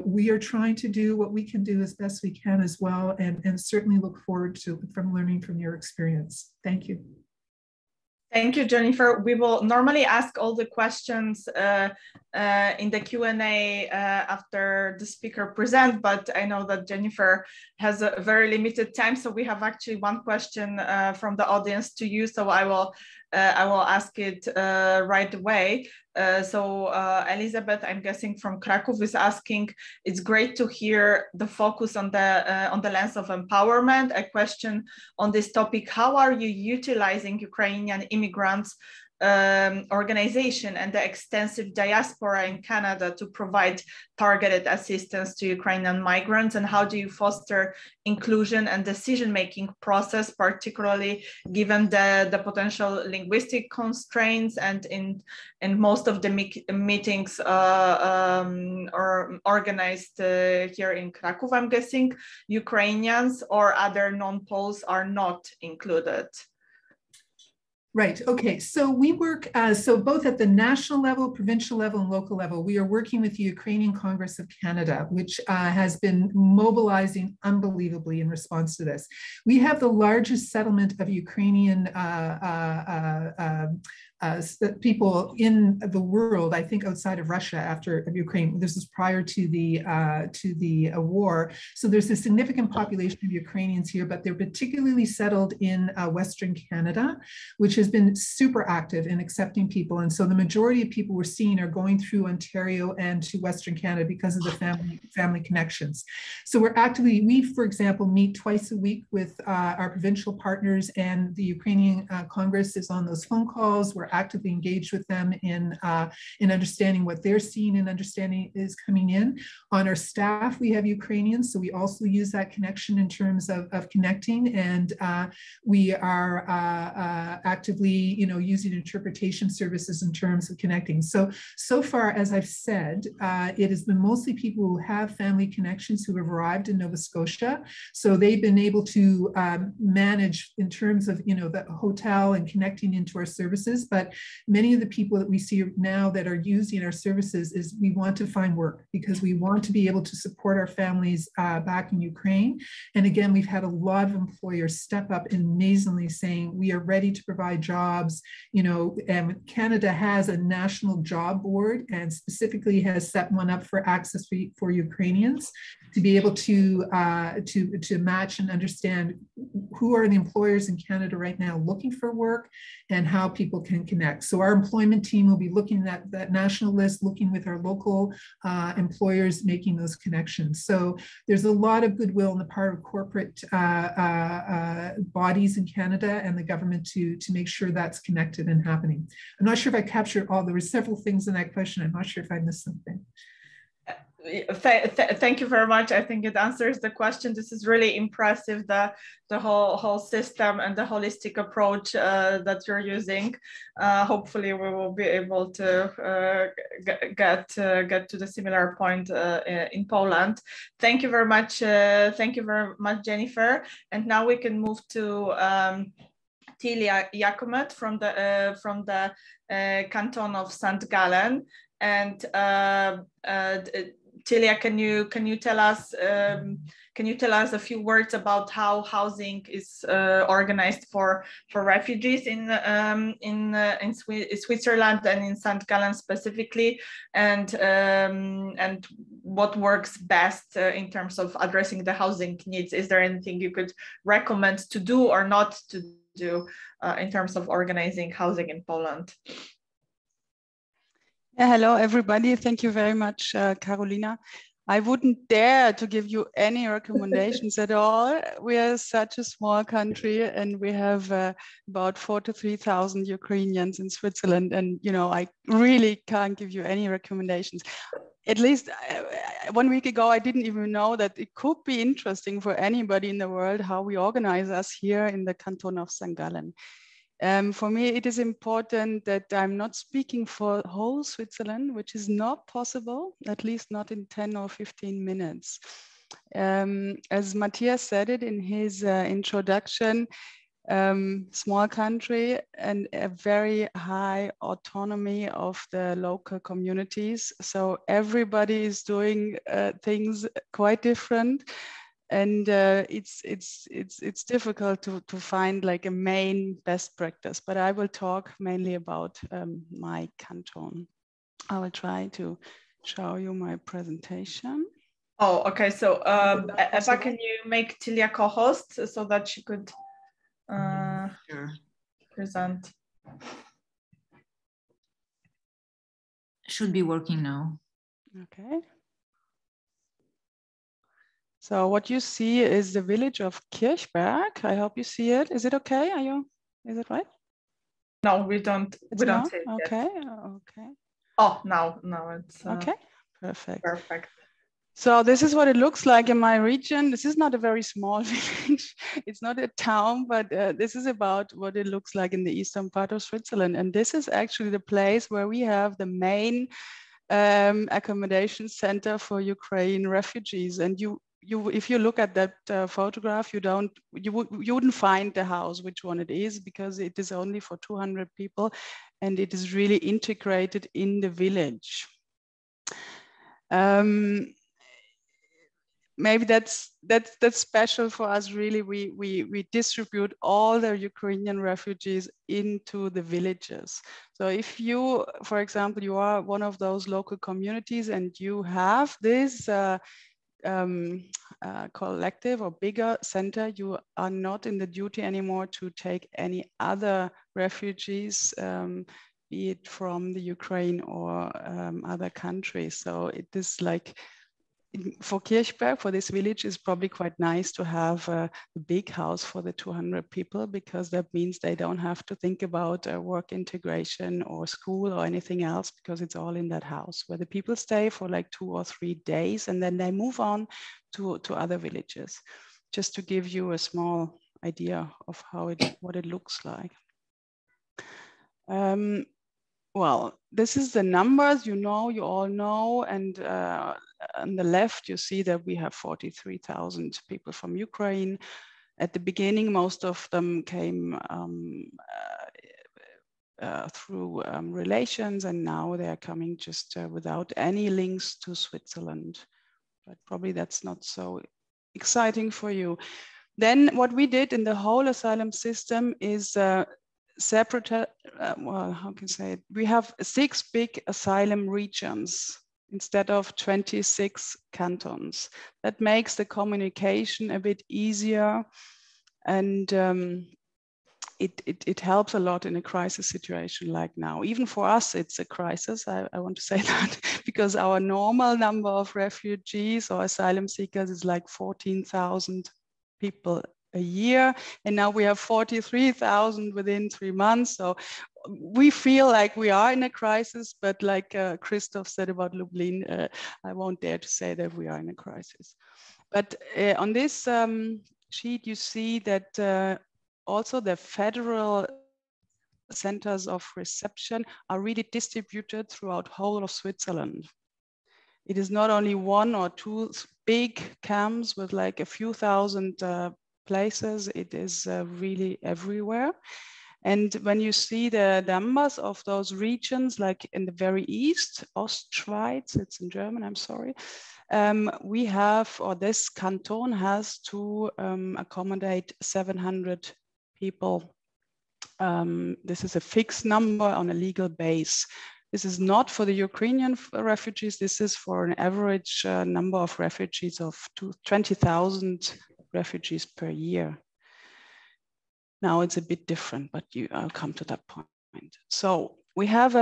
we are trying to do what we can do as best we can as well, and certainly look forward to from learning from your experience. Thank you. Thank you, Jennifer. We will normally ask all the questions in the Q&A after the speaker presents, but I know that Jennifer has a very limited time, so we have actually one question from the audience to you, so I will ask it right away. So Elizabeth, I'm guessing from Kraków, is asking, it's great to hear the focus on the lens of empowerment. A question on this topic: how are you utilizing Ukrainian immigrants organization and the extensive diaspora in Canada to provide targeted assistance to Ukrainian migrants, and how do you foster inclusion and decision-making process, particularly given the potential linguistic constraints, and in most of the meetings are organized here in Kraków, I'm guessing Ukrainians or other non-Poles are not included. Right, okay, so we work, so both at the national level, provincial level, and local level, we are working with the Ukrainian Congress of Canada, which has been mobilizing unbelievably in response to this. We have the largest settlement of Ukrainian people in the world, I think, outside of Russia after Ukraine. This is prior to the war. So there's a significant population of Ukrainians here, but they're particularly settled in Western Canada, which has been super active in accepting people. And so the majority of people we're seeing are going through Ontario and to Western Canada because of the family connections. So we're actively, for example, meet twice a week with our provincial partners, and the Ukrainian Congress is on those phone calls. We're actively engaged with them in understanding what they're seeing and understanding is coming in. On our staff, we have Ukrainians, so we also use that connection in terms of connecting, and we are actively, you know, using interpretation services in terms of connecting. So far, as I've said, it has been mostly people who have family connections who have arrived in Nova Scotia, so they've been able to manage in terms of, you know, the hotel and connecting into our services. But many of the people that we see now that are using our services is we want to find work because we want to be able to support our families back in Ukraine. And again, we've had a lot of employers step up amazingly saying, we are ready to provide jobs. You know, and Canada has a national job board and specifically has set one up for access for Ukrainians to be able to match and understand who are the employers in Canada right now looking for work and how people can connect. So our employment team will be looking at that national list, looking with our local employers, making those connections. So there's a lot of goodwill on the part of corporate bodies in Canada and the government to make sure that's connected and happening. I'm not sure if I captured all, there were several things in that question. I'm not sure if I missed something. Thank you very much. I think it answers the question. This is really impressive, the whole system and the holistic approach that you're using. Hopefully, we will be able to get to the similar point in Poland. Thank you very much. Thank you very much, Jennifer. And now we can move to Tilla Jakomet from the canton of St. Gallen, and. Tilla, can you tell us a few words about how housing is organized for refugees in Switzerland and in St. Gallen specifically, and what works best in terms of addressing the housing needs? Is there anything you could recommend to do or not to do in terms of organizing housing in Poland? Hello, everybody. Thank you very much, Karolina. I wouldn't dare to give you any recommendations at all. We are such a small country, and we have about 4,000 to 3,000 Ukrainians in Switzerland. And, you know, I really can't give you any recommendations. At least 1 week ago, I didn't even know that it could be interesting for anybody in the world how we organize us here in the canton of St. Gallen. For me, it is important that I'm not speaking for whole Switzerland, which is not possible, at least not in 10 or 15 minutes. As Matthias said it in his introduction, small country and a very high autonomy of the local communities. So everybody is doing things quite different. And it's difficult to find like a main best practice, but I will talk mainly about my canton. I will try to show you my presentation. Oh, okay. So Eva, can you make Tilla co-host so that she could sure. Present? Should be working now. Okay. So what you see is the village of Kirchberg. I hope you see it. Is it okay? Are you? Is it right? No, we don't. It's we don't see it. Okay. Yet. Okay. Oh, no, it's okay. Perfect. Perfect. So this is what it looks like in my region. This is not a very small village. It's not a town, but this is about what it looks like in the eastern part of Switzerland. And this is actually the place where we have the main accommodation center for Ukrainian refugees. And if you look at that photograph, you wouldn't find the house which one it is, because it is only for 200 people, and it is really integrated in the village. Maybe that's special for us. Really, we distribute all the Ukrainian refugees into the villages. So if you, for example, you are one of those local communities and you have this collective or bigger center, you are not in the duty anymore to take any other refugees, be it from the Ukraine or other countries. So it is like, for Kirchberg, for this village, is probably quite nice to have a big house for the 200 people, because that means they don't have to think about work integration or school or anything else, because it's all in that house where the people stay for like 2 or 3 days, and then they move on to other villages, just to give you a small idea of what it looks like. Well, this is the numbers, you all know, and on the left, you see that we have 43,000 people from Ukraine. At the beginning, most of them came through relations, and now they are coming just without any links to Switzerland. But probably that's not so exciting for you. Then what we did in the whole asylum system is we have 6 big asylum regions instead of 26 cantons. That makes the communication a bit easier, and it helps a lot in a crisis situation like now. Even for us, it's a crisis, I want to say that, because our normal number of refugees or asylum seekers is like 14,000 people a year, and now we have 43,000 within 3 months. So we feel like we are in a crisis, but like Christoph said about Lublin, I won't dare to say that we are in a crisis. But on this sheet, you see that also the federal centers of reception are really distributed throughout whole of Switzerland. It is not only 1 or 2 big camps with like a few thousand places, it is really everywhere. And when you see the numbers of those regions, like in the very east, Ostschweiz, it's in German, I'm sorry, we have, or this canton has to accommodate 700 people. This is a fixed number on a legal base. This is not for the Ukrainian refugees. This is for an average number of refugees of 20,000 refugees per year. Now it's a bit different, but I'll come to that point. So we have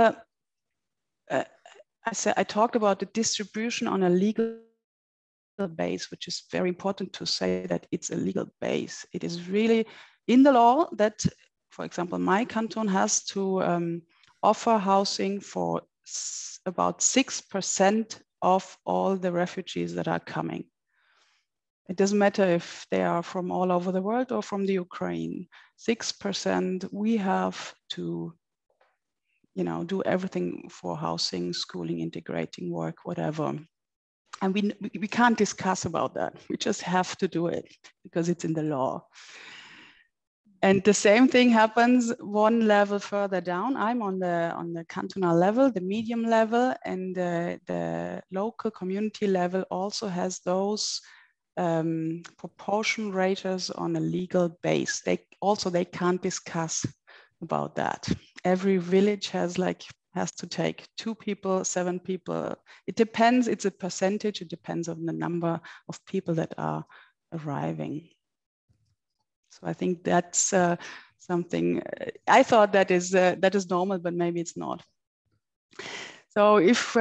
I talked about the distribution on a legal base, which is very important to say that it's a legal base. It is really in the law that, for example, my canton has to offer housing for about 6% of all the refugees that are coming. It doesn't matter if they are from all over the world or from the Ukraine. 6%, we have to, you know, do everything for housing, schooling, integrating work, whatever. And we can't discuss about that. We just have to do it because it's in the law. And the same thing happens one level further down. I'm on the cantonal level, the medium level, and the local community level also has those proportion ratios on a legal base. They can't discuss about that. Every village has to take 2 people, 7 people. It depends. It's a percentage. It depends on the number of people that are arriving. So I think that's something I thought that is normal, but maybe it's not. So it's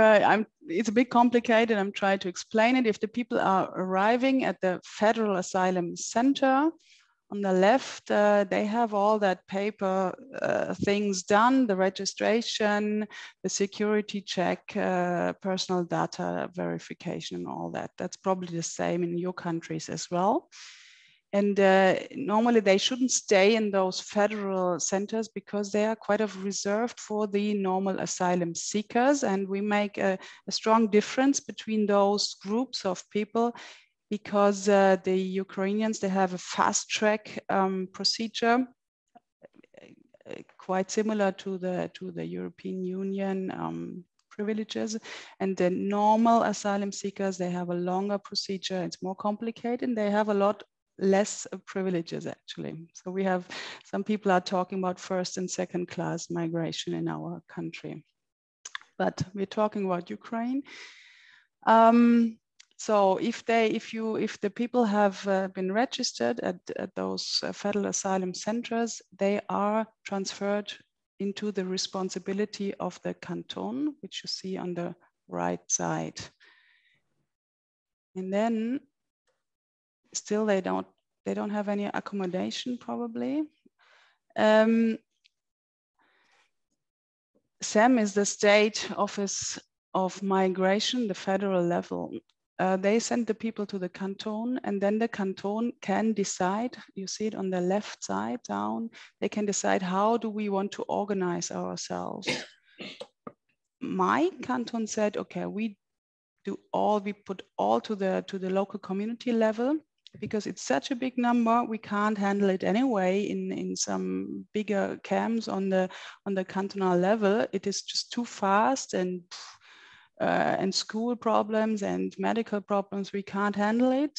a bit complicated. I'm trying to explain it. If the people are arriving at the Federal Asylum Center, on the left, they have all that paper things done, the registration, the security check, personal data verification, and all that. That's probably the same in your countries as well. And normally they shouldn't stay in those federal centers because they are quite reserved for the normal asylum seekers. And we make a strong difference between those groups of people because the Ukrainians, they have a fast track procedure, quite similar to the European Union privileges, and the normal asylum seekers, they have a longer procedure. It's more complicated and they have a lot less privileges, actually. So we have some people are talking about first and second class migration in our country, but we're talking about Ukraine. So if the people have been registered at those federal asylum centers, they are transferred into the responsibility of the canton, which you see on the right side. And then still, they don't have any accommodation, probably. SAM is the State Office of Migration, the federal level. They send the people to the canton, and then the canton can decide, you see it on the left side down, they can decide how do we want to organize ourselves. My canton said, okay, we put all to the local community level, because it's such a big number, we can't handle it anyway in some bigger camps on the cantonal level. It is just too fast, and school problems and medical problems, we can't handle it,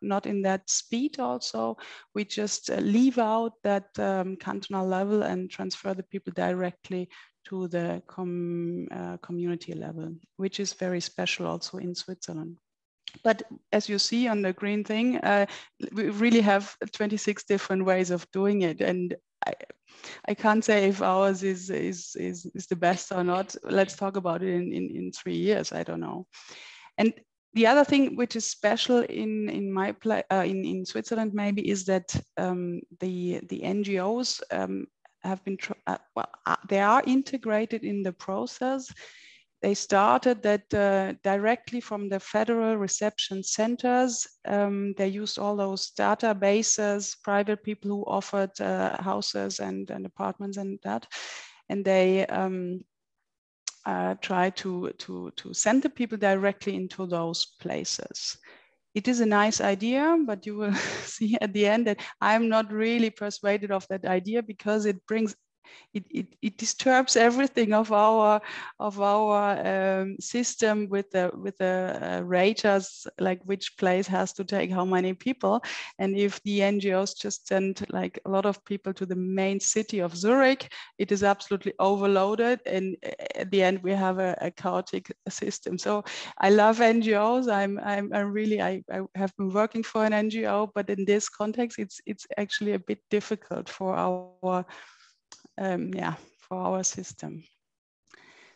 not in that speed also. We just leave out that cantonal level and transfer the people directly to the community level, which is very special also in Switzerland. But as you see on the green thing, we really have 26 different ways of doing it. And I can't say if ours is the best or not. Let's talk about it in 3 years, I don't know. And the other thing which is special in Switzerland maybe is that the NGOs have been, they are integrated in the process. They started that directly from the federal reception centers. They used all those databases, private people who offered houses and apartments and that. And they try to send the people directly into those places. It is a nice idea, but you will see at the end that I'm not really persuaded of that idea, because it brings, it disturbs everything of our system with the raters, like which place has to take how many people. And if the NGOs just send like a lot of people to the main city of Zurich, it is absolutely overloaded, and at the end we have a chaotic system. So I love NGOs. I have been working for an NGO, but in this context, it's actually a bit difficult for our system.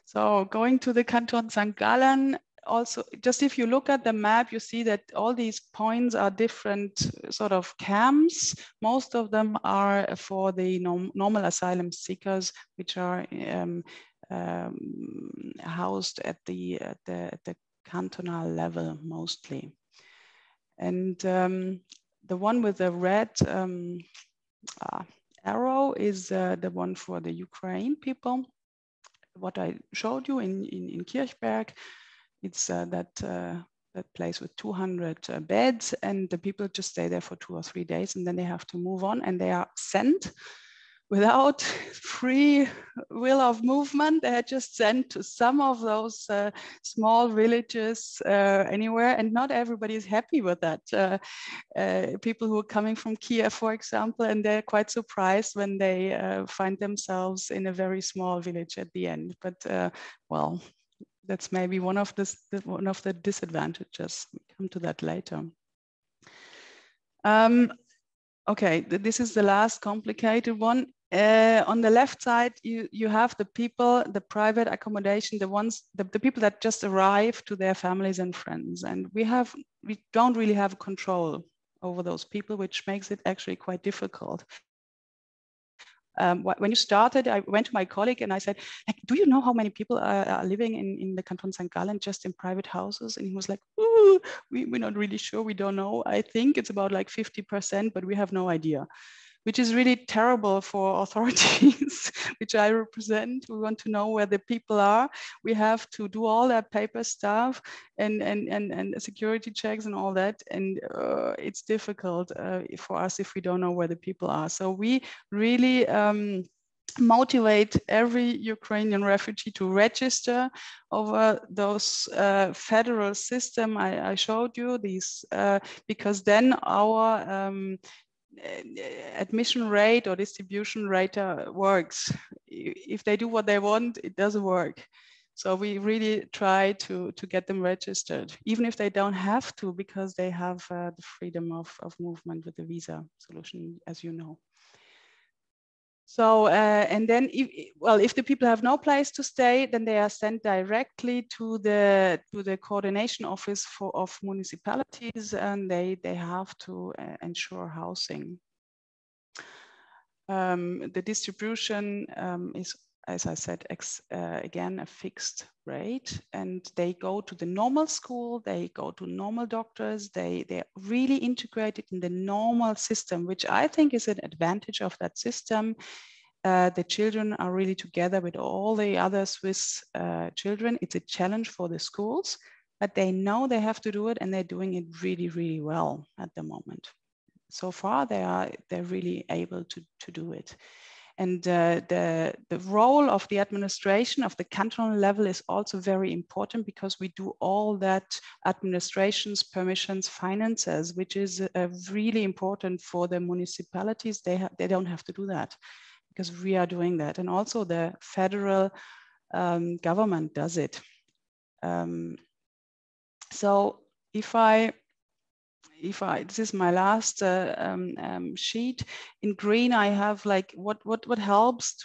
So going to the Canton St. Gallen, also, just if you look at the map, you see that all these points are different sort of camps. Most of them are for the normal asylum seekers, which are housed at the cantonal level mostly. And the one with the red arrow is the one for the Ukraine people. What I showed you in Kirchberg, it's that place with 200 beds, and the people just stay there for 2 or 3 days, and then they have to move on, and they are sent without free will of movement. They are just sent to some of those small villages anywhere, and not everybody is happy with that. People who are coming from Kiev, for example, and they're quite surprised when they find themselves in a very small village at the end. But well, that's maybe one of the disadvantages. We'll come to that later. Okay, this is the last complicated one. On the left side, you have the people, the private accommodation, the people that just arrive to their families and friends. And we don't really have control over those people, which makes it actually quite difficult. When you started, I went to my colleague and I said, do you know how many people are living in the Canton St. Gallen just in private houses? And he was like, ooh, we're not really sure, we don't know. I think it's about like 50%, but we have no idea, which is really terrible for authorities, which I represent. We want to know where the people are. We have to do all that paper stuff and security checks and all that. And it's difficult for us if we don't know where the people are. So we really motivate every Ukrainian refugee to register over those federal system I showed you, these, because then our admission rate or distribution rate works. If they do what they want, it doesn't work. So we really try to get them registered, even if they don't have to, because they have the freedom of movement with the visa solution, as you know. So, and then, if the people have no place to stay, then they are sent directly to the coordination office of municipalities, and they have to ensure housing. The distribution is, as I said, again, a fixed rate, and they go to the normal school, they go to normal doctors, they're really integrated in the normal system, which I think is an advantage of that system. The children are really together with all the other Swiss children. It's a challenge for the schools, but they know they have to do it, and they're doing it really, really well at the moment. So far, they're really able to do it. And the role of the administration of the cantonal level is also very important, because we do all that administrations, permissions, finances, which is really important for the municipalities. They don't have to do that, because we are doing that. And also the federal government does it. So this is my last sheet. In green, I have like what helps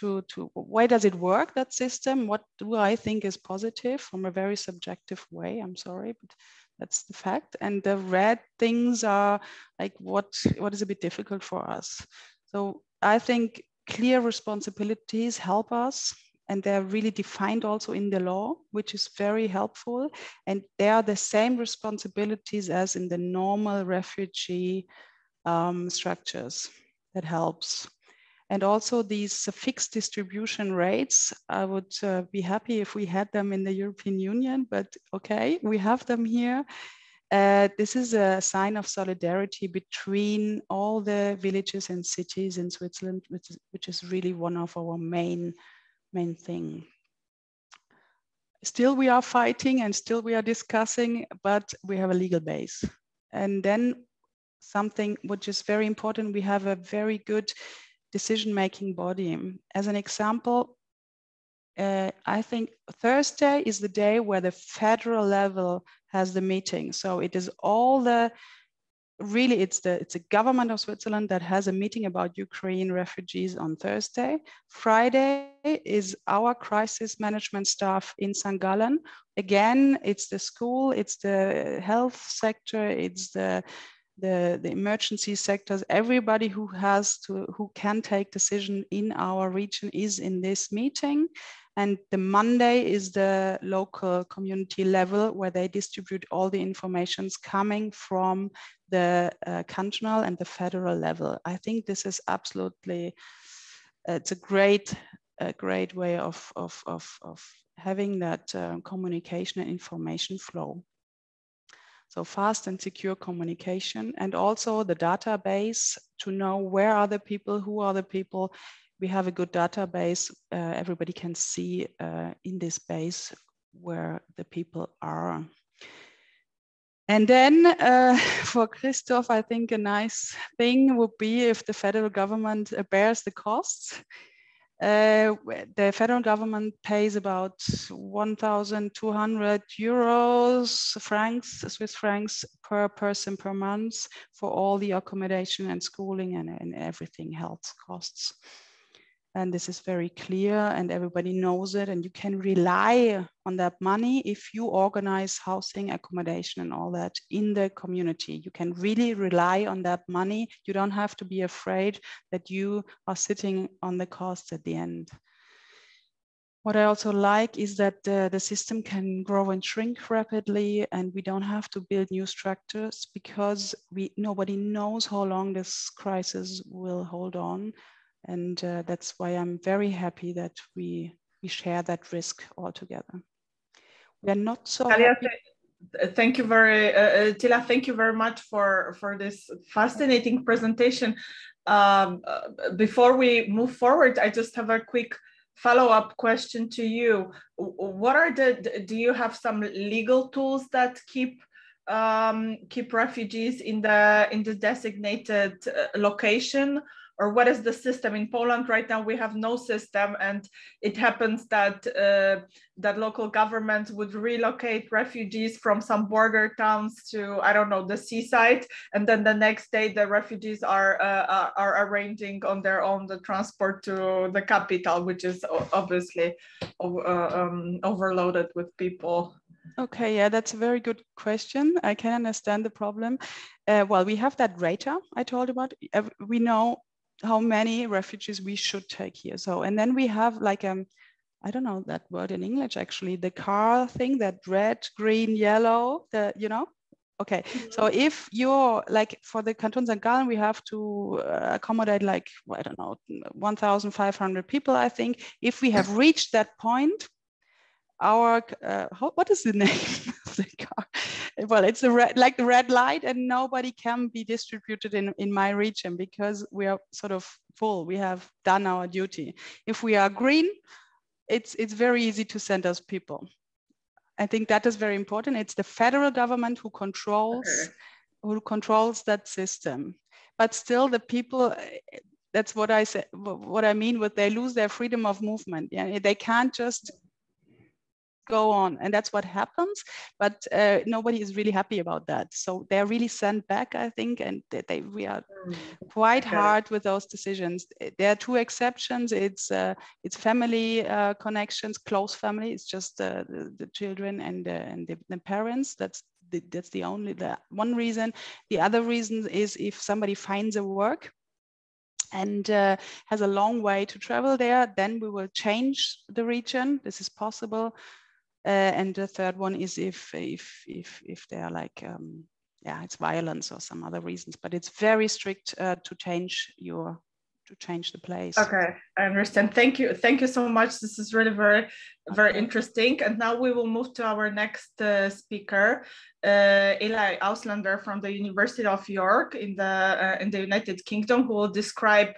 why does it work, that system? What do I think is positive from a very subjective way? I'm sorry, but that's the fact. And the red things are like what is a bit difficult for us. So I think clear responsibilities help us. And they're really defined also in the law, which is very helpful. And they are the same responsibilities as in the normal refugee structures. That helps. And also these fixed distribution rates, I would be happy if we had them in the European Union, but okay, we have them here. This is a sign of solidarity between all the villages and cities in Switzerland, which is really one of our main thing. Still we are fighting and still we are discussing, but we have a legal base. And then something which is very important, we have a very good decision-making body. As an example, I think Thursday is the day where the federal level has the meeting. So it is all the, really it's the government of Switzerland that has a meeting about Ukraine refugees on Thursday. Friday is our crisis management staff in St. Gallen. Again, it's the school, it's the health sector, it's the emergency sectors. Everybody who can take decision in our region is in this meeting. And the Monday is the local community level where they distribute all the informations coming from the cantonal and the federal level. I think this is absolutely, it's a great way of having that communication and information flow. So fast and secure communication, and also the database to know where are the people, who are the people. We have a good database. Everybody can see in this base where the people are. And then for Christoph, I think a nice thing would be if the federal government bears the costs. The federal government pays about 1,200 euros, francs, Swiss francs per person per month for all the accommodation and schooling and everything, health costs. And this is very clear and everybody knows it, and you can rely on that money if you organize housing, accommodation and all that in the community. You can really rely on that money. You don't have to be afraid that you are sitting on the costs at the end. What I also like is that the system can grow and shrink rapidly, and we don't have to build new structures because nobody knows how long this crisis will hold on. And that's why I'm very happy that we share that risk all together. We are not so happy. Thank you very, Tilla, thank you very much for this fascinating presentation. Before we move forward, I just have a quick follow-up question to you. What are do you have some legal tools that keep refugees in the designated location? Or what is the system in Poland right now? We have no system, and it happens that that local governments would relocate refugees from some border towns to, I don't know, the seaside, and then the next day the refugees are arranging on their own the transport to the capital, which is obviously overloaded with people. Okay, yeah, that's a very good question. I can understand the problem. Well, we have that rata I told about. We know how many refugees we should take here. So, and then we have like, I don't know that word in English, actually, the car thing, that red, green, yellow, you know? Okay, mm-hmm. So if you're like for the Canton St. Gallen, we have to accommodate like, well, I don't know, 1,500 people, I think. If we have reached that point, our, what is the name of the car? Well, it's the red light, and nobody can be distributed in my region because we are sort of full. We have done our duty. If we are green, it's very easy to send us people. I think that is very important. It's the federal government who controls that system. But still the people, that's what I say, what I mean with they lose their freedom of movement. Yeah, they can't just go on, and that's what happens, but nobody is really happy about that, so they're really sent back, I think, and we are quite hard with those decisions. There are two exceptions. It's family connections, close family. It's just the children and the parents. That's the one reason. The other reason is if somebody finds a work and has a long way to travel there, then we will change the region. This is possible. And the third one is if they are like, yeah, it's violence or some other reasons, but it's very strict to change your to change the place. Okay, I understand. Thank you so much. This is really very interesting. And now we will move to our next speaker, Eli Ausländer from the University of York in the United Kingdom, who will describe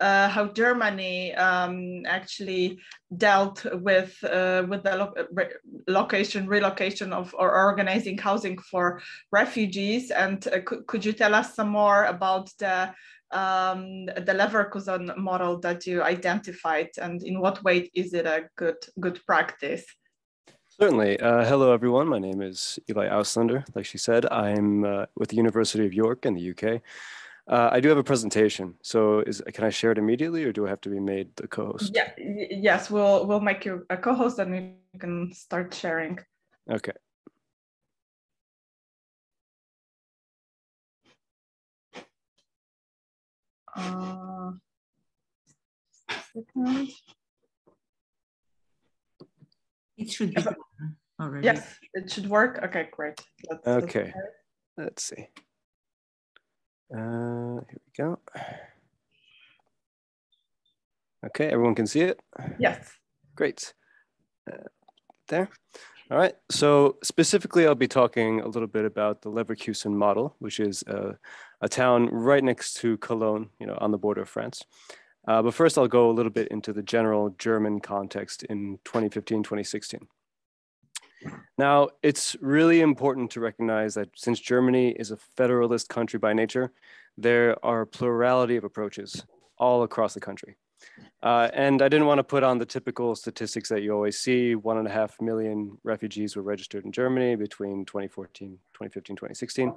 how Germany actually dealt with the relocation of or organizing housing for refugees. And could you tell us some more about the Leverkusen model that you identified, and in what way is it a good practice? Certainly. Hello, everyone. My name is Eli Ausländer. Like she said, I'm with the University of York in the UK. I do have a presentation, so can I share it immediately, or do I have to be made the co-host? Yeah, yes, we'll make you a co-host, and you can start sharing. Okay. It should be already. Yes, it should work. Okay, great. Okay, let's see. Here we go. Okay, everyone can see it? Yes. Great. There. All right, so specifically, I'll be talking a little bit about the Leverkusen model, which is a town right next to Cologne, you know, on the border of France. But first, I'll go a little bit into the general German context in 2015, 2016. Now, it's really important to recognize that since Germany is a federalist country by nature, there are a plurality of approaches all across the country. And I didn't want to put on the typical statistics that you always see. 1.5 million refugees were registered in Germany between 2014, 2015, 2016.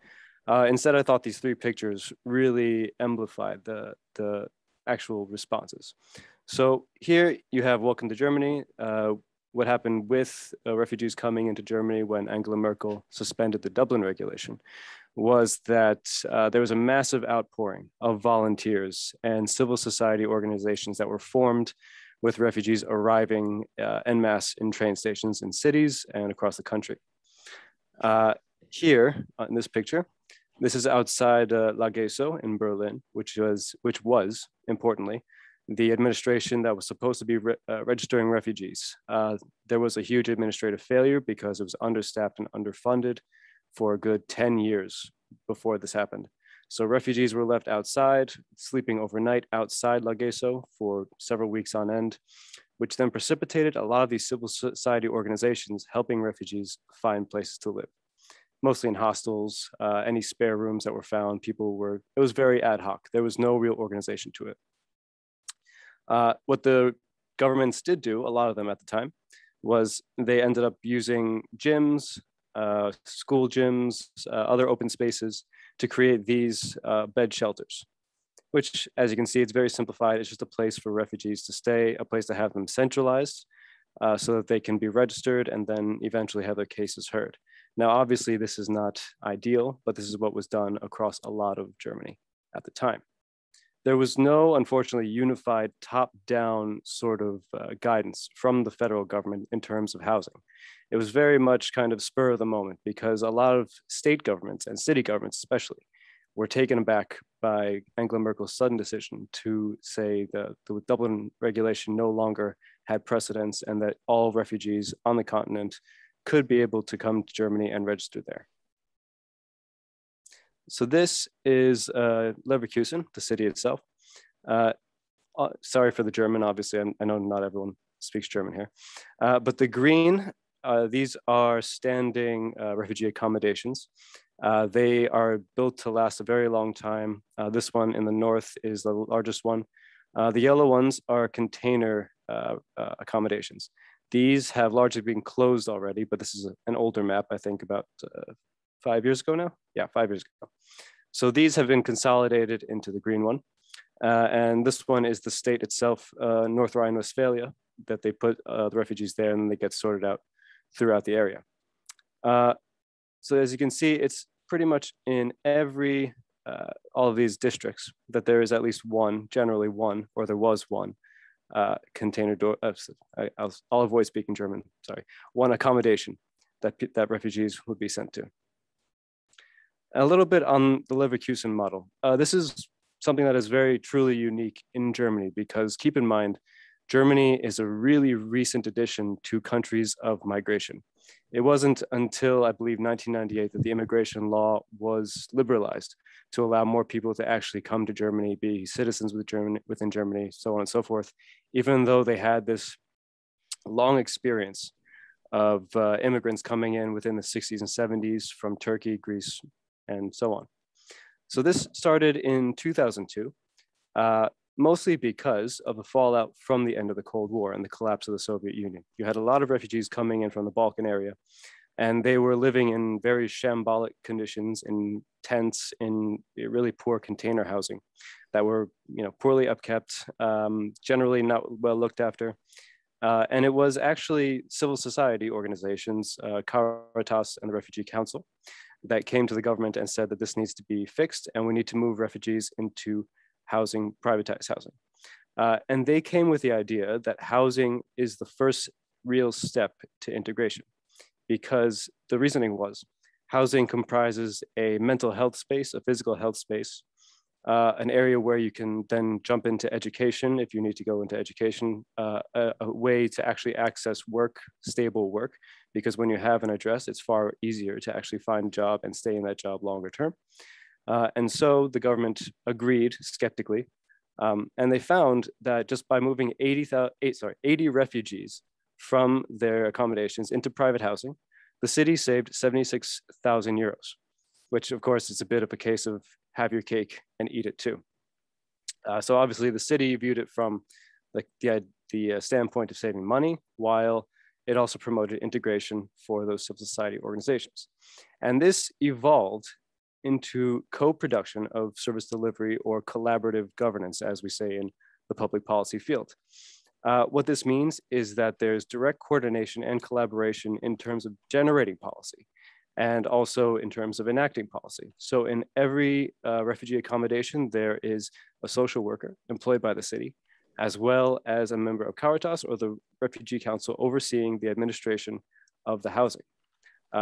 Instead, I thought these three pictures really amplified the actual responses. So here you have Welcome to Germany, what happened with refugees coming into Germany when Angela Merkel suspended the Dublin regulation was that there was a massive outpouring of volunteers and civil society organizations that were formed with refugees arriving en masse in train stations in cities and across the country. Here in this picture, this is outside LaGeSo in Berlin, which was importantly the administration that was supposed to be registering refugees. There was a huge administrative failure because it was understaffed and underfunded for a good 10 years before this happened. So refugees were left outside, sleeping overnight outside LaGeSo for several weeks on end, which then precipitated a lot of these civil society organizations helping refugees find places to live, mostly in hostels, any spare rooms that were found, it was very ad hoc. There was no real organization to it. What the governments did do, a lot of them at the time, was they ended up using gyms, school gyms, other open spaces to create these bed shelters, which, as you can see, it's very simplified. It's just a place for refugees to stay, a place to have them centralized so that they can be registered and then eventually have their cases heard. Now, obviously, this is not ideal, but this is what was done across a lot of Germany at the time. There was no, unfortunately, unified top-down sort of guidance from the federal government in terms of housing. It was very much kind of spur of the moment because a lot of state governments and city governments especially were taken aback by Angela Merkel's sudden decision to say that the Dublin regulation no longer had precedence and that all refugees on the continent could be able to come to Germany and register there. So this is Leverkusen, the city itself. Sorry for the German, obviously. I know not everyone speaks German here. But the green, these are standing refugee accommodations. They are built to last a very long time. This one in the north is the largest one. The yellow ones are container accommodations. These have largely been closed already, but this is an older map, I think about 5 years ago now? Yeah, 5 years ago. So these have been consolidated into the green one. And this one is the state itself, North Rhine-Westphalia, that they put the refugees there and they get sorted out throughout the area. So as you can see, it's pretty much in every, all of these districts that there is at least one, generally one, or there was one container door, I'll avoid speaking German, sorry, one accommodation that refugees would be sent to. A little bit on the Leverkusen model. This is something that is very truly unique in Germany, because keep in mind, Germany is a really recent addition to countries of migration. It wasn't until, I believe, 1998 that the immigration law was liberalized to allow more people to actually come to Germany, be citizens within Germany, so on and so forth, even though they had this long experience of immigrants coming in within the 60s and 70s from Turkey, Greece, and so on. So this started in 2002. Mostly because of the fallout from the end of the Cold War and the collapse of the Soviet Union. You had a lot of refugees coming in from the Balkan area, and they were living in very shambolic conditions, in tents, in really poor container housing that were, you know, poorly upkept, generally not well looked after. And it was actually civil society organizations, Caritas and the Refugee Council, that came to the government and said that this needs to be fixed and we need to move refugees into housing, privatized housing. And they came with the idea that housing is the first real step to integration, because the reasoning was housing comprises a mental health space, a physical health space, an area where you can then jump into education if you need to go into education, a way to actually access work, stable work, because when you have an address, it's far easier to actually find a job and stay in that job longer term. And so the government agreed skeptically, and they found that just by moving 80 refugees from their accommodations into private housing, the city saved 76,000 euros, which of course is a bit of a case of have your cake and eat it too. So obviously the city viewed it from the standpoint of saving money, while it also promoted integration for those civil society organizations. And this evolved into co-production of service delivery, or collaborative governance, as we say in the public policy field. What this means is that there's direct coordination and collaboration in terms of generating policy and also in terms of enacting policy. So in every refugee accommodation, there is a social worker employed by the city, as well as a member of Caritas or the Refugee Council overseeing the administration of the housing.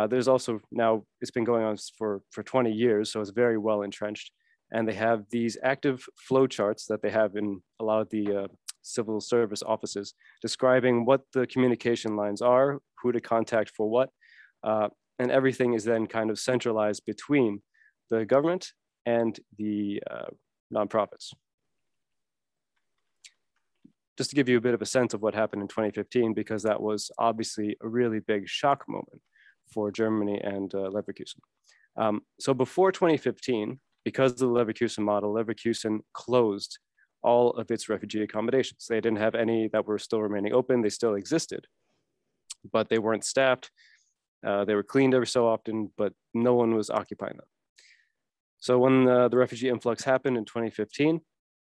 There's also now, it's been going on for 20 years, so it's very well entrenched. And they have these active flow charts that they have in a lot of the civil service offices, describing what the communication lines are, who to contact for what, and everything is then kind of centralized between the government and the nonprofits. Just to give you a bit of a sense of what happened in 2015, because that was obviously a really big shock moment for Germany and Leverkusen. So before 2015, because of the Leverkusen model, Leverkusen closed all of its refugee accommodations. They didn't have any that were still remaining open. They still existed, but they weren't staffed. They were cleaned every so often, but no one was occupying them. So when the refugee influx happened in 2015,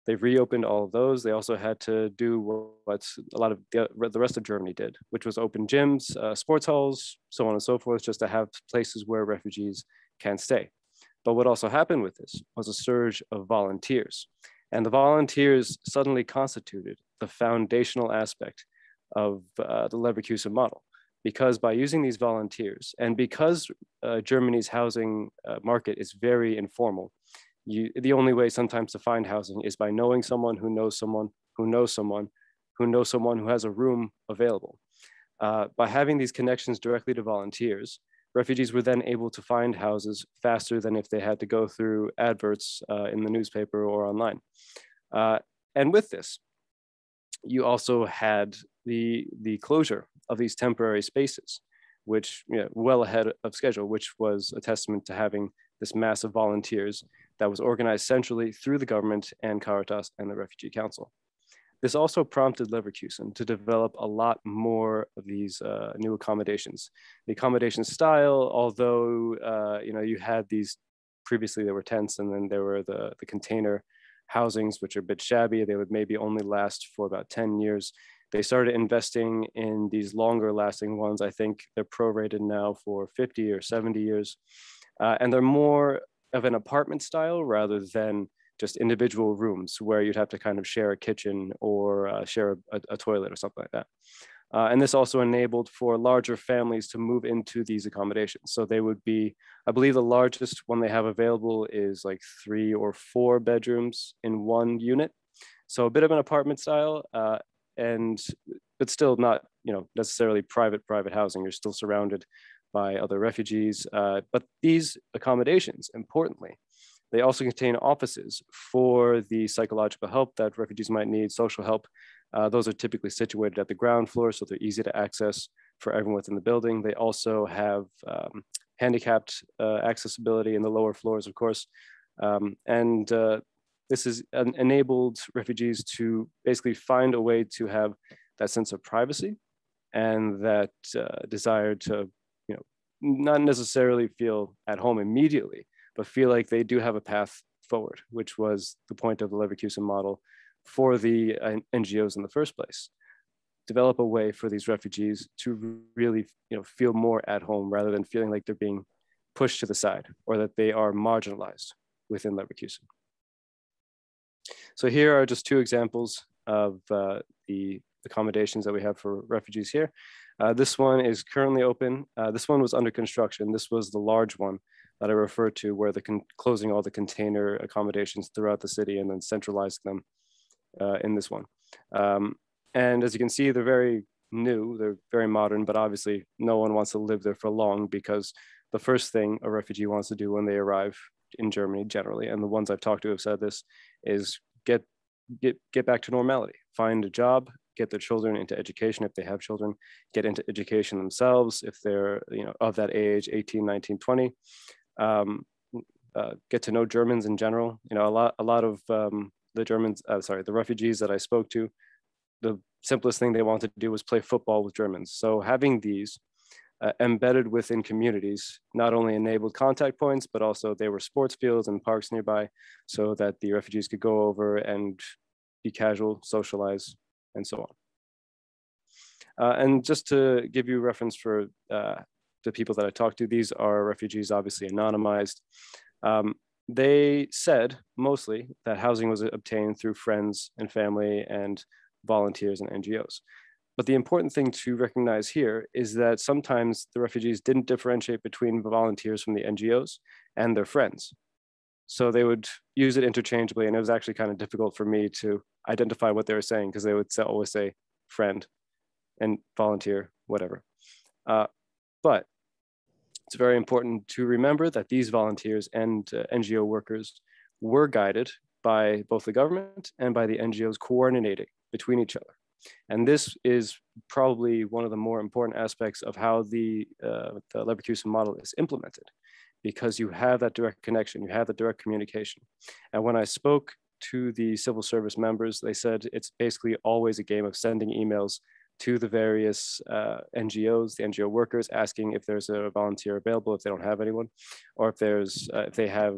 they reopened all of those. They also had to do what a lot of the rest of Germany did, which was open gyms, sports halls, so on and so forth, just to have places where refugees can stay. But what also happened with this was a surge of volunteers. And the volunteers suddenly constituted the foundational aspect of the Leverkusen model, because by using these volunteers, and because Germany's housing market is very informal, the only way sometimes to find housing is by knowing someone who knows someone who knows someone who knows someone who has a room available. By having these connections directly to volunteers, refugees were then able to find houses faster than if they had to go through adverts in the newspaper or online. And with this, you also had the closure of these temporary spaces, which, you know, well ahead of schedule, which was a testament to having this mass of volunteers that was organized centrally through the government and Caritas and the Refugee Council. This also prompted Leverkusen to develop a lot more of these new accommodations. The accommodation style, although you know, you had these, previously there were tents, and then there were the container housings, which are a bit shabby. They would maybe only last for about 10 years. They started investing in these longer lasting ones. I think they're prorated now for 50 or 70 years. And they're more of an apartment style rather than just individual rooms where you'd have to kind of share a kitchen or share a toilet or something like that. And this also enabled for larger families to move into these accommodations. So they would be, I believe the largest one they have available is like 3 or 4 bedrooms in one unit. So a bit of an apartment style, and it's still not, you know, necessarily private housing. You're still surrounded by other refugees. But these accommodations, importantly, they also contain offices for the psychological help that refugees might need, social help. Those are typically situated at the ground floor, so they're easy to access for everyone within the building. They also have handicapped accessibility in the lower floors, of course. This has enabled refugees to basically find a way to have that sense of privacy and that desire to, you know, not necessarily feel at home immediately, but feel like they do have a path forward, which was the point of the Leverkusen model for the NGOs in the first place. Develop a way for these refugees to really, you know, feel more at home rather than feeling like they're being pushed to the side or that they are marginalized within Leverkusen. So here are just 2 examples of the accommodations that we have for refugees here. This one is currently open. This one was under construction. This was the large one that I referred to, where they're closing all the container accommodations throughout the city and then centralizing them in this one. And as you can see, they're very new, they're very modern, but obviously no one wants to live there for long, because the first thing a refugee wants to do when they arrive in Germany generally, and the ones I've talked to have said this, is get back to normality, find a job, get their children into education if they have children, get into education themselves if they're, you know, of that age, 18, 19, 20. Get to know Germans in general. You know, a lot of the refugees that I spoke to, the simplest thing they wanted to do was play football with Germans. So having these embedded within communities not only enabled contact points, but also there were sports fields and parks nearby, so that the refugees could go over and be casual, socialize, and so on. And just to give you reference for the people that I talked to, these are refugees, obviously anonymized. They said mostly that housing was obtained through friends and family and volunteers and NGOs. But the important thing to recognize here is that sometimes the refugees didn't differentiate between volunteers from the NGOs and their friends. So they would use it interchangeably, and it was actually kind of difficult for me to identify what they were saying, because they would always say friend and volunteer, whatever. But it's very important to remember that these volunteers and NGO workers were guided by both the government and by the NGOs coordinating between each other. And this is probably one of the more important aspects of how the Leverkusen model is implemented, because you have that direct connection, you have the direct communication. And when I spoke to the civil service members, they said it's basically always a game of sending emails to the various NGOs, the NGO workers, asking if there's a volunteer available, if they don't have anyone, or if there's if they have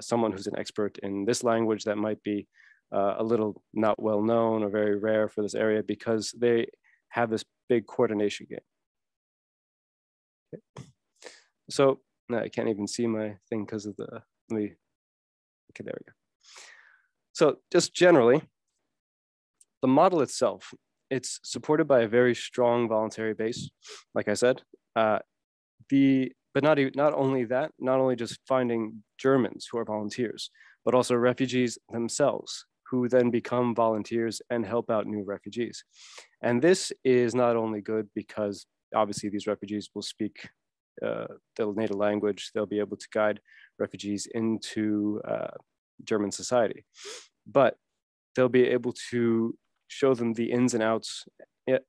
someone who's an expert in this language that might be a little not well known or very rare for this area, because they have this big coordination game. Okay. So I can't even see my thing because of the, okay, there we go. So just generally, the model itself, it's supported by a very strong voluntary base, like I said. But not only that, not only just finding Germans who are volunteers, but also refugees themselves, who then become volunteers and help out new refugees. And this is not only good because obviously these refugees will speak their native language, they'll be able to guide refugees into German society, but they'll be able to show them the ins and outs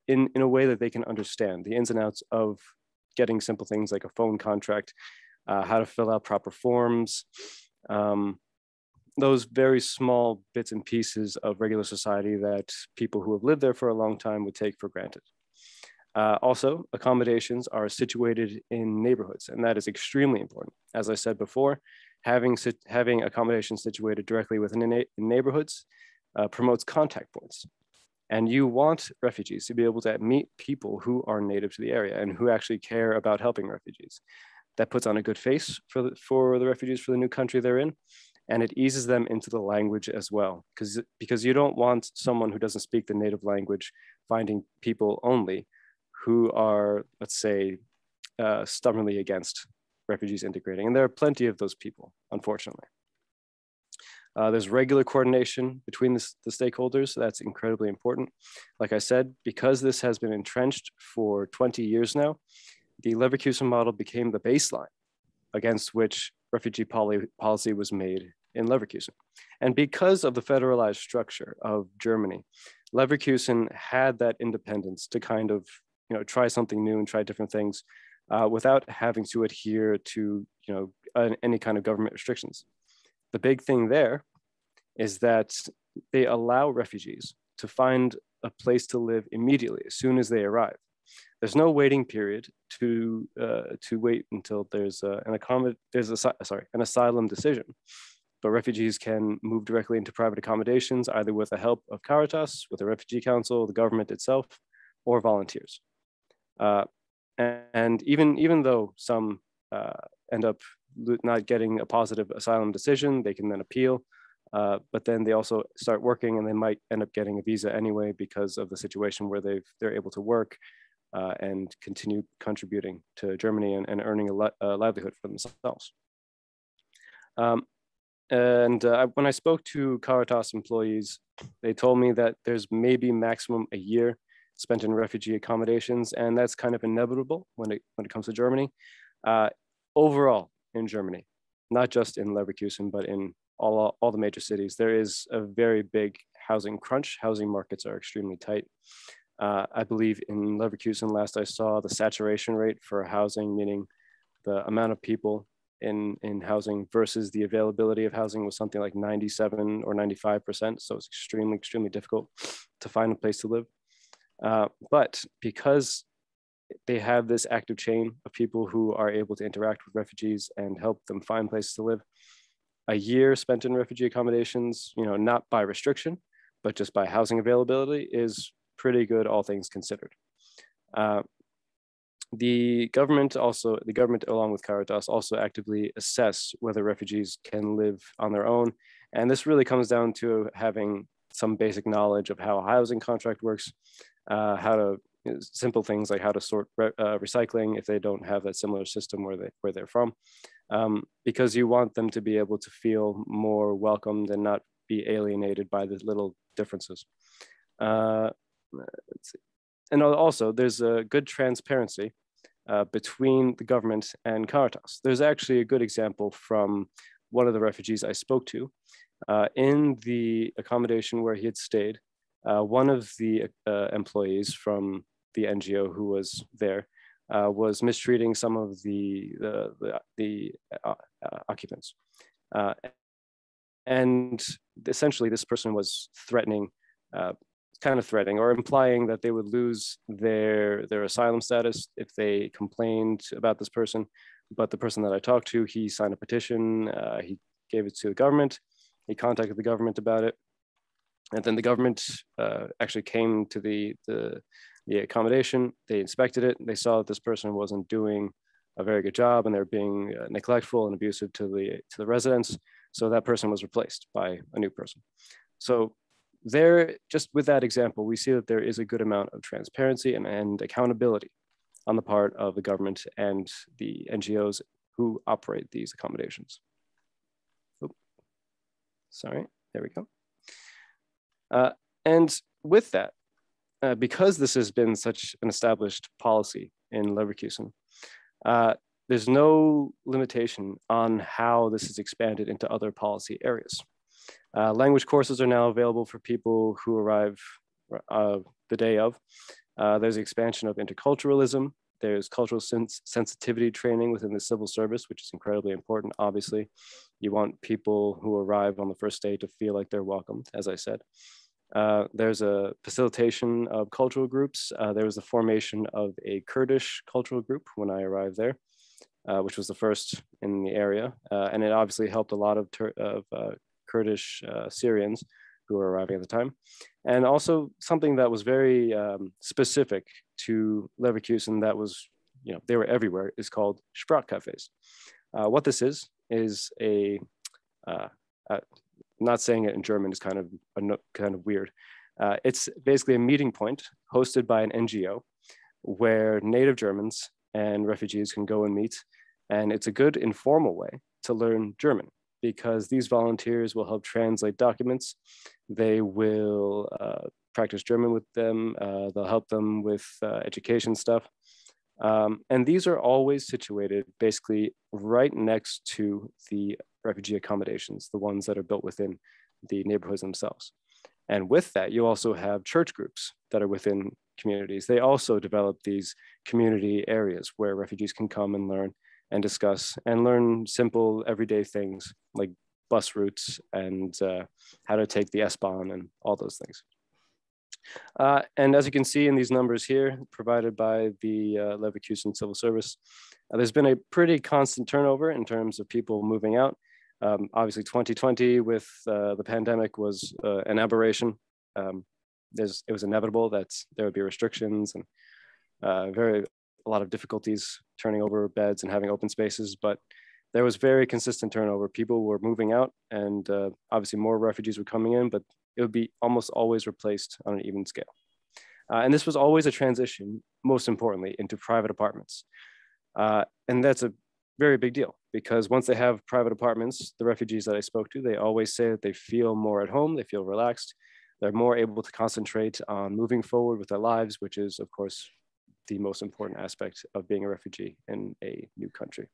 in a way that they can understand, the ins and outs of getting simple things like a phone contract, how to fill out proper forms, those very small bits and pieces of regular society that people who have lived there for a long time would take for granted. Also, accommodations are situated in neighborhoods, and that is extremely important. As I said before, having accommodations situated directly within neighborhoods promotes contact points. And you want refugees to be able to meet people who are native to the area and who actually care about helping refugees. That puts on a good face for the refugees for the new country they're in. And it eases them into the language as well, because you don't want someone who doesn't speak the native language finding people only who are, let's say, stubbornly against refugees integrating. And there are plenty of those people, unfortunately. There's regular coordination between the stakeholders, so that's incredibly important. Like I said, because this has been entrenched for 20 years now, the Leverkusen model became the baseline against which refugee policy was made in Leverkusen. And because of the federalized structure of Germany, Leverkusen had that independence to kind of, you know, try something new and try different things without having to adhere to, you know, any kind of government restrictions. The big thing there is that they allow refugees to find a place to live immediately as soon as they arrive. There's no waiting period to wait until there's an asylum decision. But refugees can move directly into private accommodations, either with the help of Caritas, with the Refugee Council, the government itself, or volunteers. And even though some end up not getting a positive asylum decision, they can then appeal, but then they also start working and they might end up getting a visa anyway because of the situation where they're able to work and continue contributing to Germany and earning a livelihood for themselves. When I spoke to Caritas employees, they told me that there's maybe maximum a year spent in refugee accommodations, and that's kind of inevitable when it comes to Germany. Overall in Germany, not just in Leverkusen, but in all the major cities, there is a very big housing crunch. Housing markets are extremely tight. I believe in Leverkusen, last I saw, the saturation rate for housing, meaning the amount of people in housing versus the availability of housing, was something like 97 or 95%. So it's extremely, extremely difficult to find a place to live. But because they have this active chain of people who are able to interact with refugees and help them find places to live, a year spent in refugee accommodations, you know, not by restriction, but just by housing availability, is pretty good, all things considered. The government along with Caritas also actively assess whether refugees can live on their own. And this really comes down to having some basic knowledge of how a housing contract works, simple things like how to sort recycling if they don't have that similar system where they're from, because you want them to be able to feel more welcomed and not be alienated by the little differences. Let's see. And also there's a good transparency between the government and Caritas. There's actually a good example from one of the refugees I spoke to in the accommodation where he had stayed. One of the employees from the NGO who was there was mistreating some of the occupants, and essentially this person was threatening. Kind of threatening or implying that they would lose their asylum status if they complained about this person. But the person that I talked to, he signed a petition, he gave it to the government, he contacted the government about it. And then the government actually came to the accommodation, they inspected it, they saw that this person wasn't doing a very good job and they're being neglectful and abusive to the residents. So that person was replaced by a new person. So there, just with that example, we see that there is a good amount of transparency and accountability on the part of the government and the NGOs who operate these accommodations. Oh, sorry, there we go. And with that, because this has been such an established policy in Leverkusen, there's no limitation on how this is expanded into other policy areas. Language courses are now available for people who arrive the day of. There's the expansion of interculturalism. There's cultural sensitivity training within the civil service, which is incredibly important, obviously. You want people who arrive on the first day to feel like they're welcomed, as I said. There's a facilitation of cultural groups. There was the formation of a Kurdish cultural group when I arrived there, which was the first in the area. And it obviously helped a lot of Kurdish Syrians who were arriving at the time. And also something that was very specific to Leverkusen that was, you know, they were everywhere, is called Sprachcafes. What this is a, not saying it in German is kind of weird, It's basically a meeting point hosted by an NGO where native Germans and refugees can go and meet. And it's a good informal way to learn German because these volunteers will help translate documents. They will practice German with them. They'll help them with education stuff. And these are always situated basically right next to the refugee accommodations, the ones that are built within the neighborhoods themselves. And with that, you also have church groups that are within communities. They also develop these community areas where refugees can come and learn and discuss and learn simple everyday things like bus routes and how to take the S-Bahn and all those things. And as you can see in these numbers here, provided by the Leverkusen Civil Service, there's been a pretty constant turnover in terms of people moving out. Obviously 2020 with the pandemic was an aberration. It was inevitable that there would be restrictions and a lot of difficulties turning over beds and having open spaces, but there was very consistent turnover. People were moving out and obviously more refugees were coming in, but it would be almost always replaced on an even scale. And this was always a transition, most importantly, into private apartments. And that's a very big deal because once they have private apartments, the refugees that I spoke to, they always say that they feel more at home, they feel relaxed, they're more able to concentrate on moving forward with their lives, which is, of course, the most important aspect of being a refugee in a new country.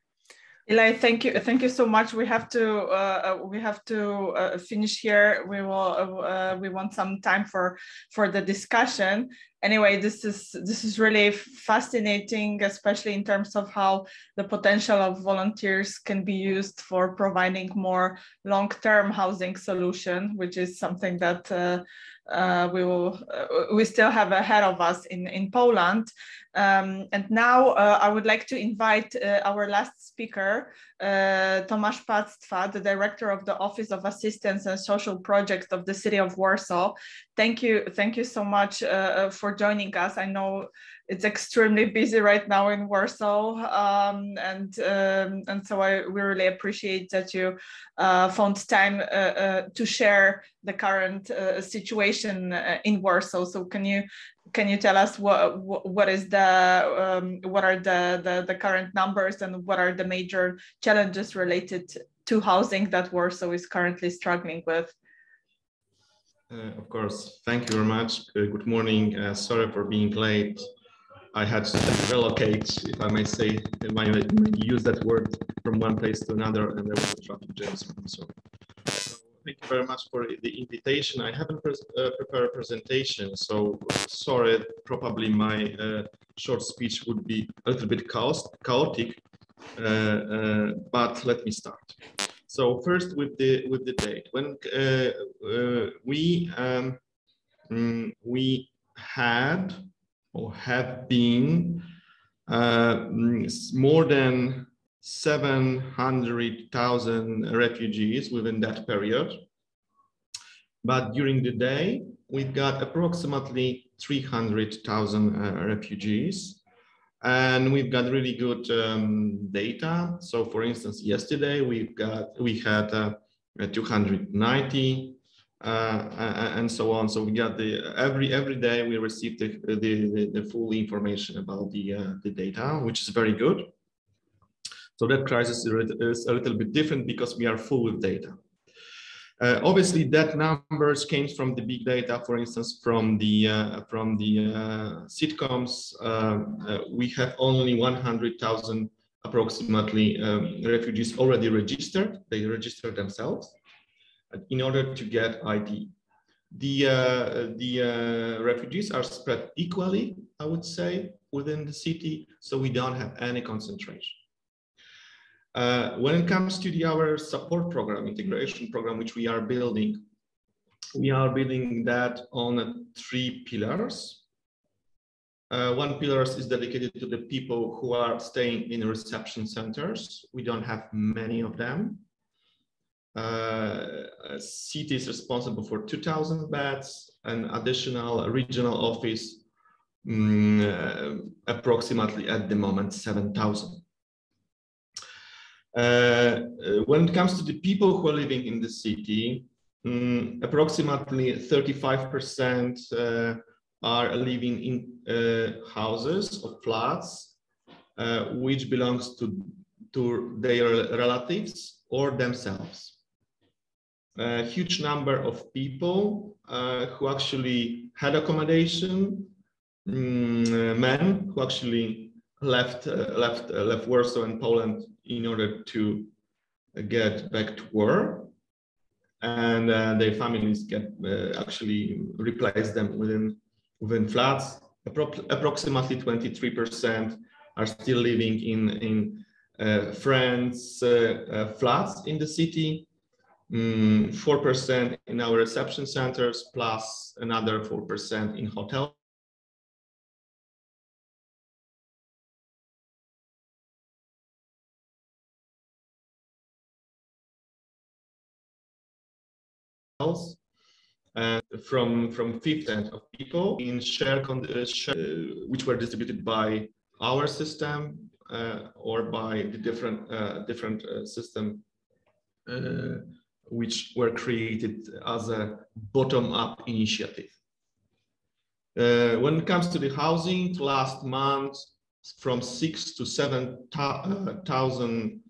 Eli, thank you so much. We have to finish here. We want some time for the discussion. Anyway, this is really fascinating, especially in terms of how the potential of volunteers can be used for providing more long-term housing solution, which is something that we still have ahead of us in Poland. And now I would like to invite our last speaker, Tomasz Pactwa, the director of the Office of Assistance and Social Projects of the City of Warsaw. Thank you so much for joining us. I know it's extremely busy right now in Warsaw, and so we really appreciate that you found time to share the current situation in Warsaw. So can you tell us what are the current numbers and what are the major challenges related to housing that Warsaw is currently struggling with? Of course, thank you very much. Good morning. Sorry for being late. I had to relocate, if I may say, use that word, from one place to another, and there was a traffic jam. So thank you very much for the invitation. I haven't prepared a presentation, so sorry, probably my short speech would be a little bit chaotic, but let me start. So first with the date. When we had or have been more than 700,000 refugees within that period. But during the day, we've got approximately 300,000 refugees. And we've got really good data. So for instance, yesterday, we had 290, and so on. So we got every day we received the full information about the data, which is very good. So that crisis is a little bit different because we are full with data. Obviously, that numbers came from the big data. For instance, from the sitcoms, we have only 100,000 approximately refugees already registered. They registered themselves in order to get ID. The refugees are spread equally, I would say, within the city, so we don't have any concentration. When it comes to our support program, integration program, which we are building that on three pillars. One pillar is dedicated to the people who are staying in reception centers. We don't have many of them. City is responsible for 2,000 beds, an additional regional office, approximately at the moment 7,000. When it comes to the people who are living in the city, Approximately 35% are living in houses or flats, which belongs to their relatives or themselves. A huge number of people who actually had accommodation, men who actually left Warsaw and Poland in order to get back to war, and their families get actually replace them within flats. Approximately 23% are still living in friends' flats in the city. 4% in our reception centers, plus another 4% in hotels. From 50% of people in which were distributed by our system or by the different system which were created as a bottom-up initiative. When it comes to the housing, last month, from 6,000 to 7,000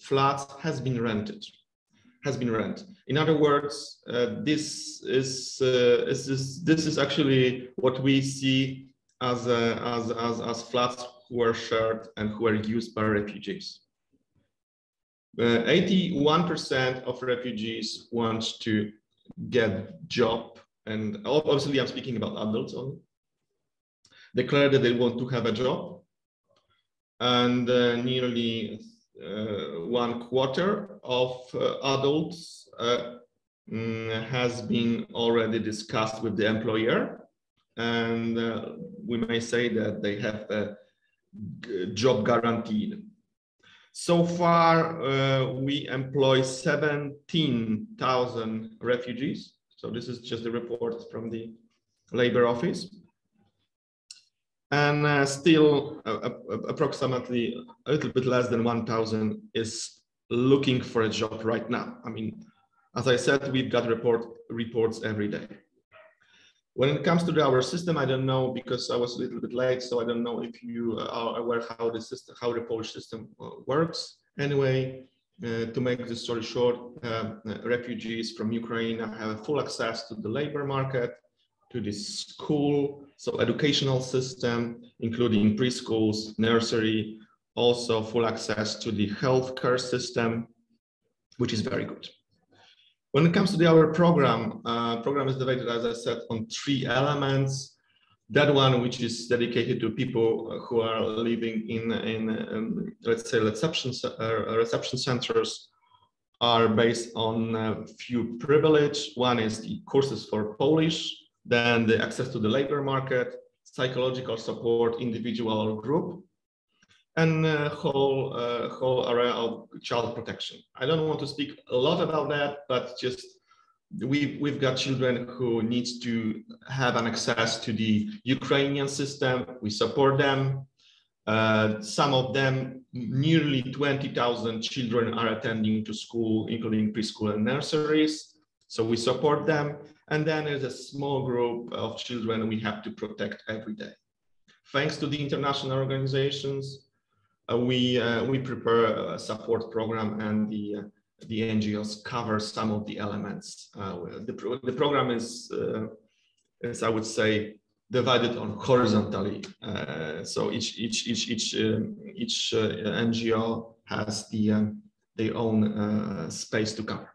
flats has been rented. In other words, this is actually what we see as flats who are shared and who are used by refugees. 81% of refugees want to get job, and obviously I'm speaking about adults only, declare that they want to have a job, and nearly 1/4 of adults has been already discussed with the employer, and we may say that they have a job guaranteed. So far, we employ 17,000 refugees. So this is just the report from the Labor Office. And still approximately a little bit less than 1,000 is looking for a job right now. I mean, as I said, we've got reports every day. When it comes to our system, I don't know, because I was a little bit late, so I don't know if you are aware how the Polish system works. Anyway, to make this story short, refugees from Ukraine have full access to the labor market, to the school, so educational system, including preschools, nursery, also full access to the healthcare system, which is very good. When it comes to our program, program is divided, as I said, on three elements. That one, which is dedicated to people who are living in let's say, reception centers, are based on a few privilege. One is the courses for Polish, then the access to the labor market, psychological support, individual or group, and a whole area of child protection. I don't want to speak a lot about that, but just we've got children who need to have an access to the Ukrainian system. We support them. Some of them, nearly 20,000 children are attending to school, including preschool and nurseries. So we support them. And then there's a small group of children we have to protect every day. Thanks to the international organizations, we prepare a support program, and the NGOs cover some of the elements. The program is, I would say, divided on horizontally. So each NGO has their own space to cover.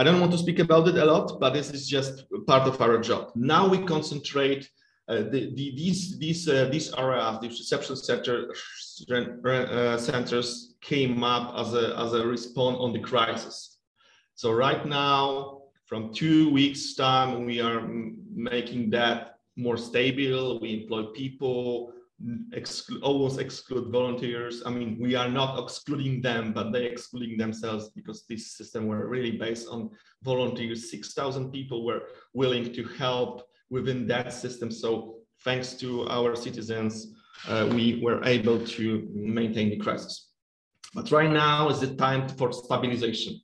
I don't want to speak about it a lot, but this is just part of our job. Now we concentrate. These areas, the reception centers came up as a response on the crisis. So right now, from 2 weeks' time, we are making that more stable. We employ people, almost exclude volunteers. I mean, we are not excluding them, but they're excluding themselves, because this system were really based on volunteers. 6,000 people were willing to help within that system. So thanks to our citizens, we were able to maintain the crisis. But right now is the time for stabilization.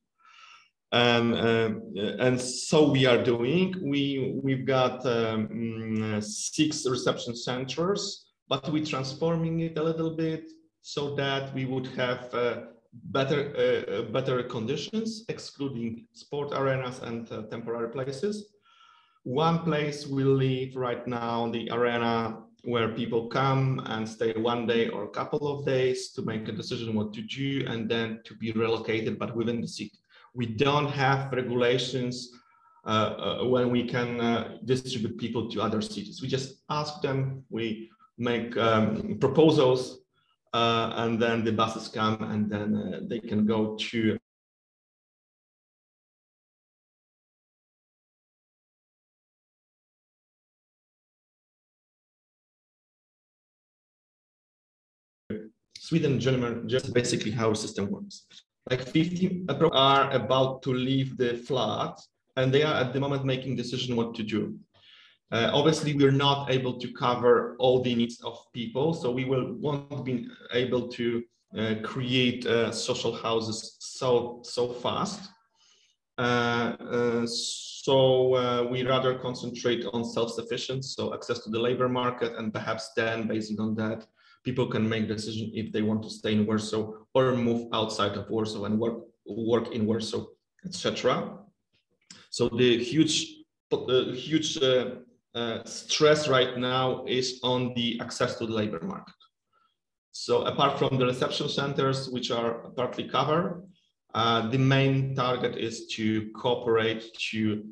And so we are doing. We've got 6 reception centers, but we're transforming it a little bit so that we would have better conditions, excluding sport arenas and temporary places. One place we leave right now, the arena where people come and stay one day or a couple of days to make a decision what to do and then to be relocated, but within the city. We don't have regulations when we can distribute people to other cities. We just ask them, we make proposals, and then the buses come and then they can go to Sweden, Germany, just basically how the system works. Like 50 are about to leave the flat and they are at the moment making decision what to do. Obviously, we're not able to cover all the needs of people, so we won't be able to create social houses so fast. We rather concentrate on self-sufficiency, so access to the labor market, and perhaps then, based on that, people can make decision if they want to stay in Warsaw or move outside of Warsaw and work in Warsaw, etc. So the huge stress right now is on the access to the labor market. So apart from the reception centers, which are partly covered, the main target is to cooperate to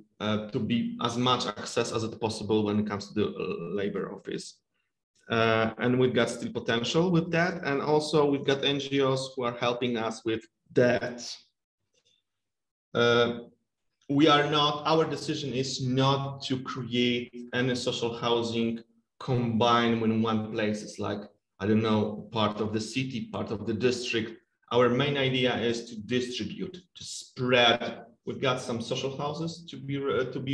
be as much access as it possible when it comes to the labor office. And we've got still potential with that. And also we've got NGOs who are helping us with that. Our decision is not to create any social housing combined when one place is like, I don't know, part of the city, part of the district. Our main idea is to distribute, to spread. We've got some social houses to be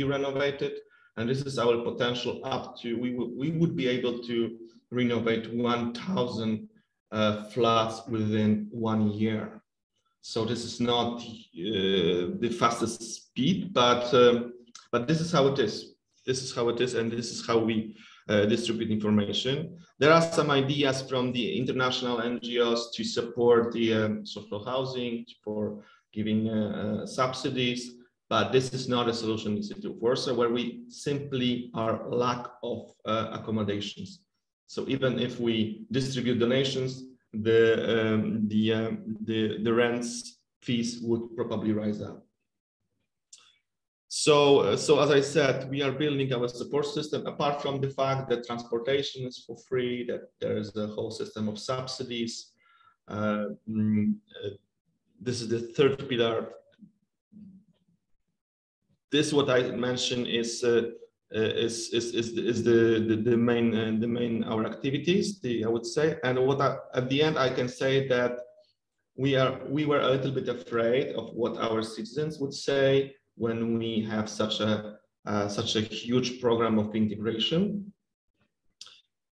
renovated. And this is our potential up to, we would be able to renovate 1,000 flats within 1 year. So this is not the fastest speed, but this is how it is. This is how it is, and this is how we distribute information. There are some ideas from the international NGOs to support the social housing, for giving subsidies. But this is not a solution in the city of Warsaw, where we simply are lack of accommodations. So even if we distribute donations, the rents fees would probably rise up. So as I said, we are building our support system. Apart from the fact that transportation is for free, that there is a whole system of subsidies. This is the third pillar. This what I mentioned is the main our activities. I would say, and at the end I can say that we were a little bit afraid of what our citizens would say when we have such a huge program of integration.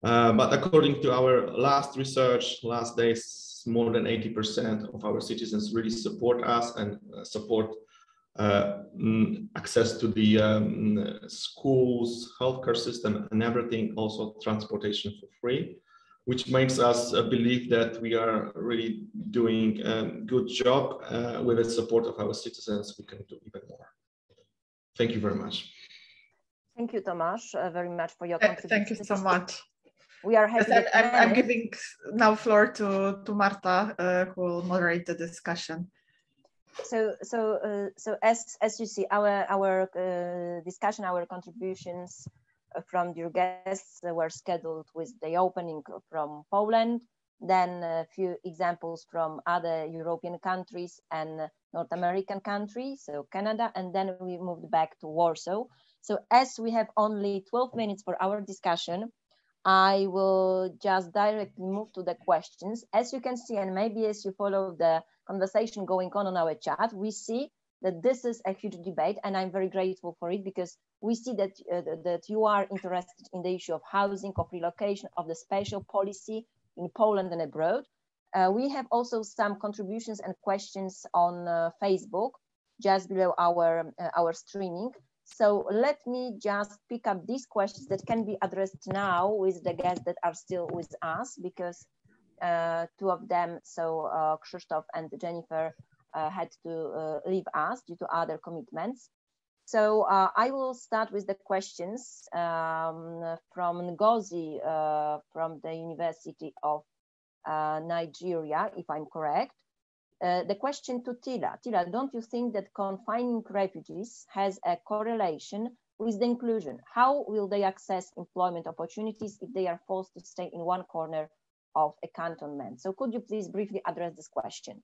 But according to our last research, last days, more than 80% of our citizens really support us and support. Access to the schools, healthcare system, and everything, also transportation for free, which makes us believe that we are really doing a good job. With the support of our citizens, we can do even more. Thank you very much. Thank you, Tomasz, very much for your contribution. Thank you so much. We are happy. Yes, I'm giving now floor to Marta, who will moderate the discussion. So as you see, our discussion, our contributions from your guests were scheduled with the opening from Poland, then a few examples from other European countries and North American countries, so Canada, and then we moved back to Warsaw. So as we have only 12 minutes for our discussion, I will just directly move to the questions. As you can see, and maybe as you follow the conversation going on our chat, we see that this is a huge debate, and I'm very grateful for it, because we see that, that you are interested in the issue of housing, of relocation, of the spatial policy in Poland and abroad. We have also some contributions and questions on Facebook. just below our streaming. So let me just pick up these questions that can be addressed now with the guests that are still with us, because two of them, so Krzysztof and Jennifer, had to leave us due to other commitments. So I will start with the questions from Ngozi from the University of Nigeria, if I'm correct. The question to Tilla. Tilla, don't you think that confining refugees has a correlation with the inclusion? How will they access employment opportunities if they are forced to stay in one corner of a cantonment? So could you please briefly address this question?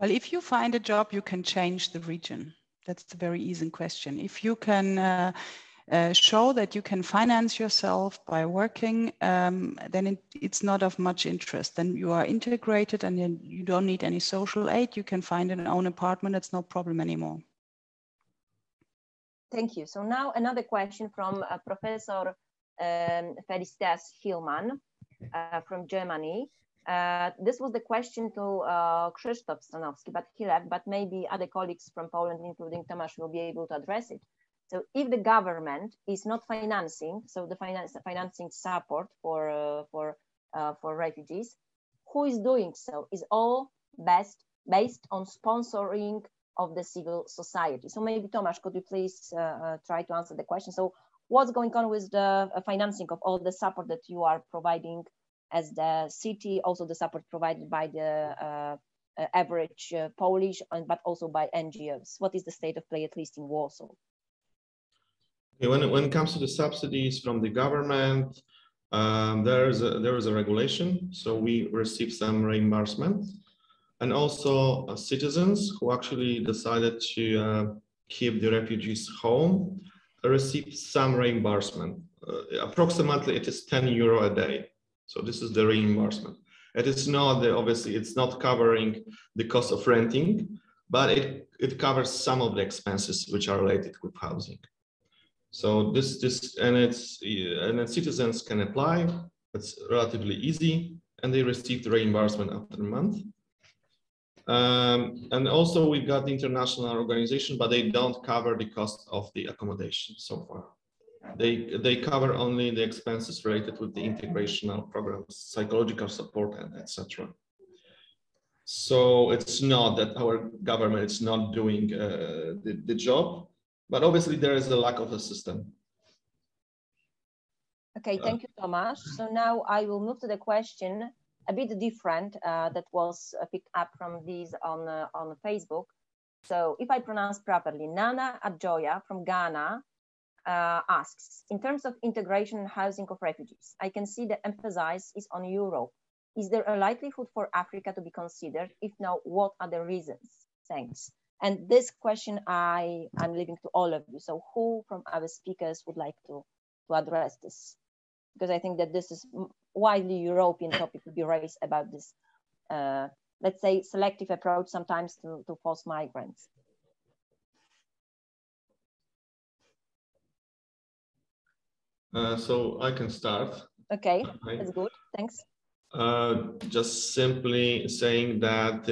Well, if you find a job, you can change the region. That's the very easy question. If you can show that you can finance yourself by working, then it's not of much interest. Then you are integrated and then you don't need any social aid. You can find an own apartment. It's no problem anymore. Thank you. So now another question from Professor Felicitas Hillmann from Germany. This was the question to Krzysztof Stanowski, but he left, but maybe other colleagues from Poland, including Tomasz, will be able to address it. So if the government is not financing, so the financing support for refugees, who is doing so is all based on sponsoring of the civil society. So maybe Tomasz, could you please try to answer the question? So what's going on with the financing of all the support that you are providing as the city, also the support provided by the average Polish, but also by NGOs? What is the state of play, at least in Warsaw? When it comes to the subsidies from the government, there is a regulation, so we receive some reimbursement, and also citizens who actually decided to keep the refugees home receive some reimbursement. Approximately, it is 10 euro a day. So this is the reimbursement. It is not the, obviously it's not covering the cost of renting, but it covers some of the expenses which are related with housing. So and citizens can apply. It's relatively easy, and they receive the reimbursement after a month. And also we've got the international organization, but they don't cover the cost of the accommodation so far. They cover only the expenses related with the integrational programs, psychological support, and etc. So it's not that our government is not doing the job. But obviously, there is a lack of a system. Okay, thank you, Tomasz. So now I will move to the question a bit different that was picked up from these on Facebook. So if I pronounce properly, Nana Adjoya from Ghana asks, in terms of integration and housing of refugees, I can see the emphasis is on Europe. Is there a likelihood for Africa to be considered? If no, what are the reasons? Thanks. And this question I am leaving to all of you. So who from our speakers would like to address this? Because I think that this is widely European topic to be raised about this, let's say, selective approach sometimes to forced migrants. So I can start. Okay, that's good, thanks. Just simply saying that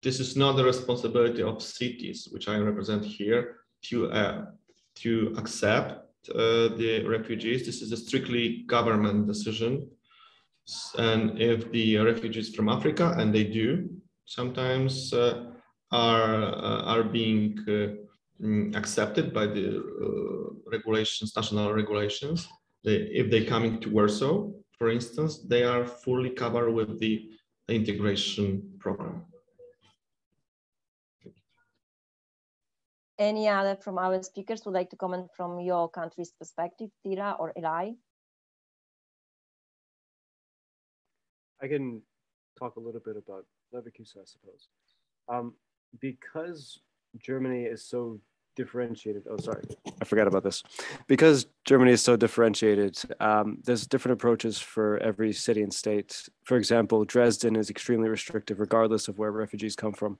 this is not the responsibility of cities, which I represent here, to accept the refugees. This is a strictly government decision. And if the refugees from Africa, and they do sometimes, are being accepted by the regulations, national regulations, if they come into Warsaw, for instance, they are fully covered with the integration program. Any other from our speakers would like to comment from your country's perspective, Tilla or Eli? I can talk a little bit about Leverkusen, I suppose. Because Germany is so differentiated, oh, sorry, I forgot about this. Because Germany is so differentiated, there's different approaches for every city and state. For example, Dresden is extremely restrictive regardless of where refugees come from.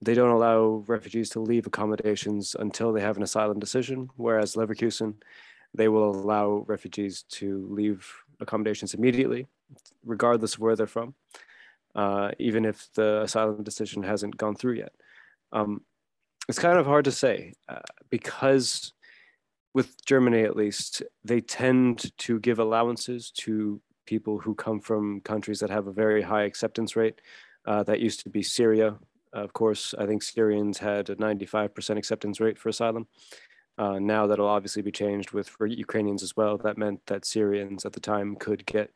They don't allow refugees to leave accommodations until they have an asylum decision, whereas Leverkusen, they will allow refugees to leave accommodations immediately, regardless of where they're from. even if the asylum decision hasn't gone through yet. It's kind of hard to say because with Germany, at least, they tend to give allowances to people who come from countries that have a very high acceptance rate. That used to be Syria. Of course, I think Syrians had a 95% acceptance rate for asylum. Now that'll obviously be changed with for Ukrainians as well. That meant that Syrians at the time could get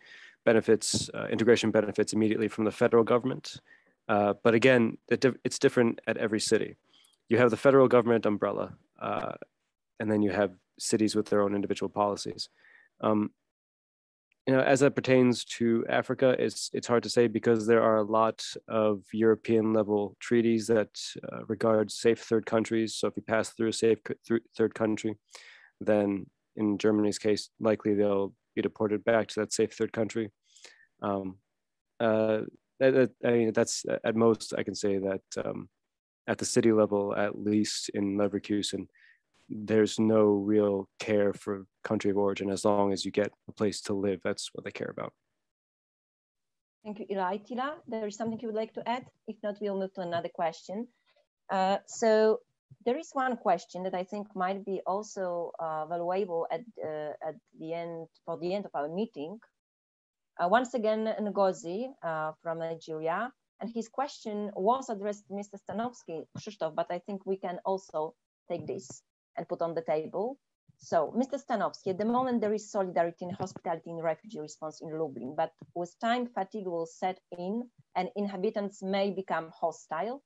benefits, integration benefits immediately from the federal government. But again, it's different at every city. You have the federal government umbrella, and then you have cities with their own individual policies. You know, as that pertains to Africa, it's hard to say because there are a lot of European level treaties that regard safe third countries. So if you pass through a safe third country, then in Germany's case, likely they'll be deported back to that safe third country. I mean, that's at most, I can say that at the city level, at least in Leverkusen, there's no real care for country of origin as long as you get a place to live. That's what they care about. Thank you, Eli. Tilla, there is something you would like to add? If not, we'll move to another question. So there is one question that I think might be also valuable at the end, for the end of our meeting. Once again, Ngozi from Nigeria, and his question was addressed to Mr. Stanowski, Krzysztof, but I think we can also take this and put on the table. So, Mr. Stanowski, at the moment there is solidarity and hospitality in refugee response in Lublin, but with time fatigue will set in and inhabitants may become hostile.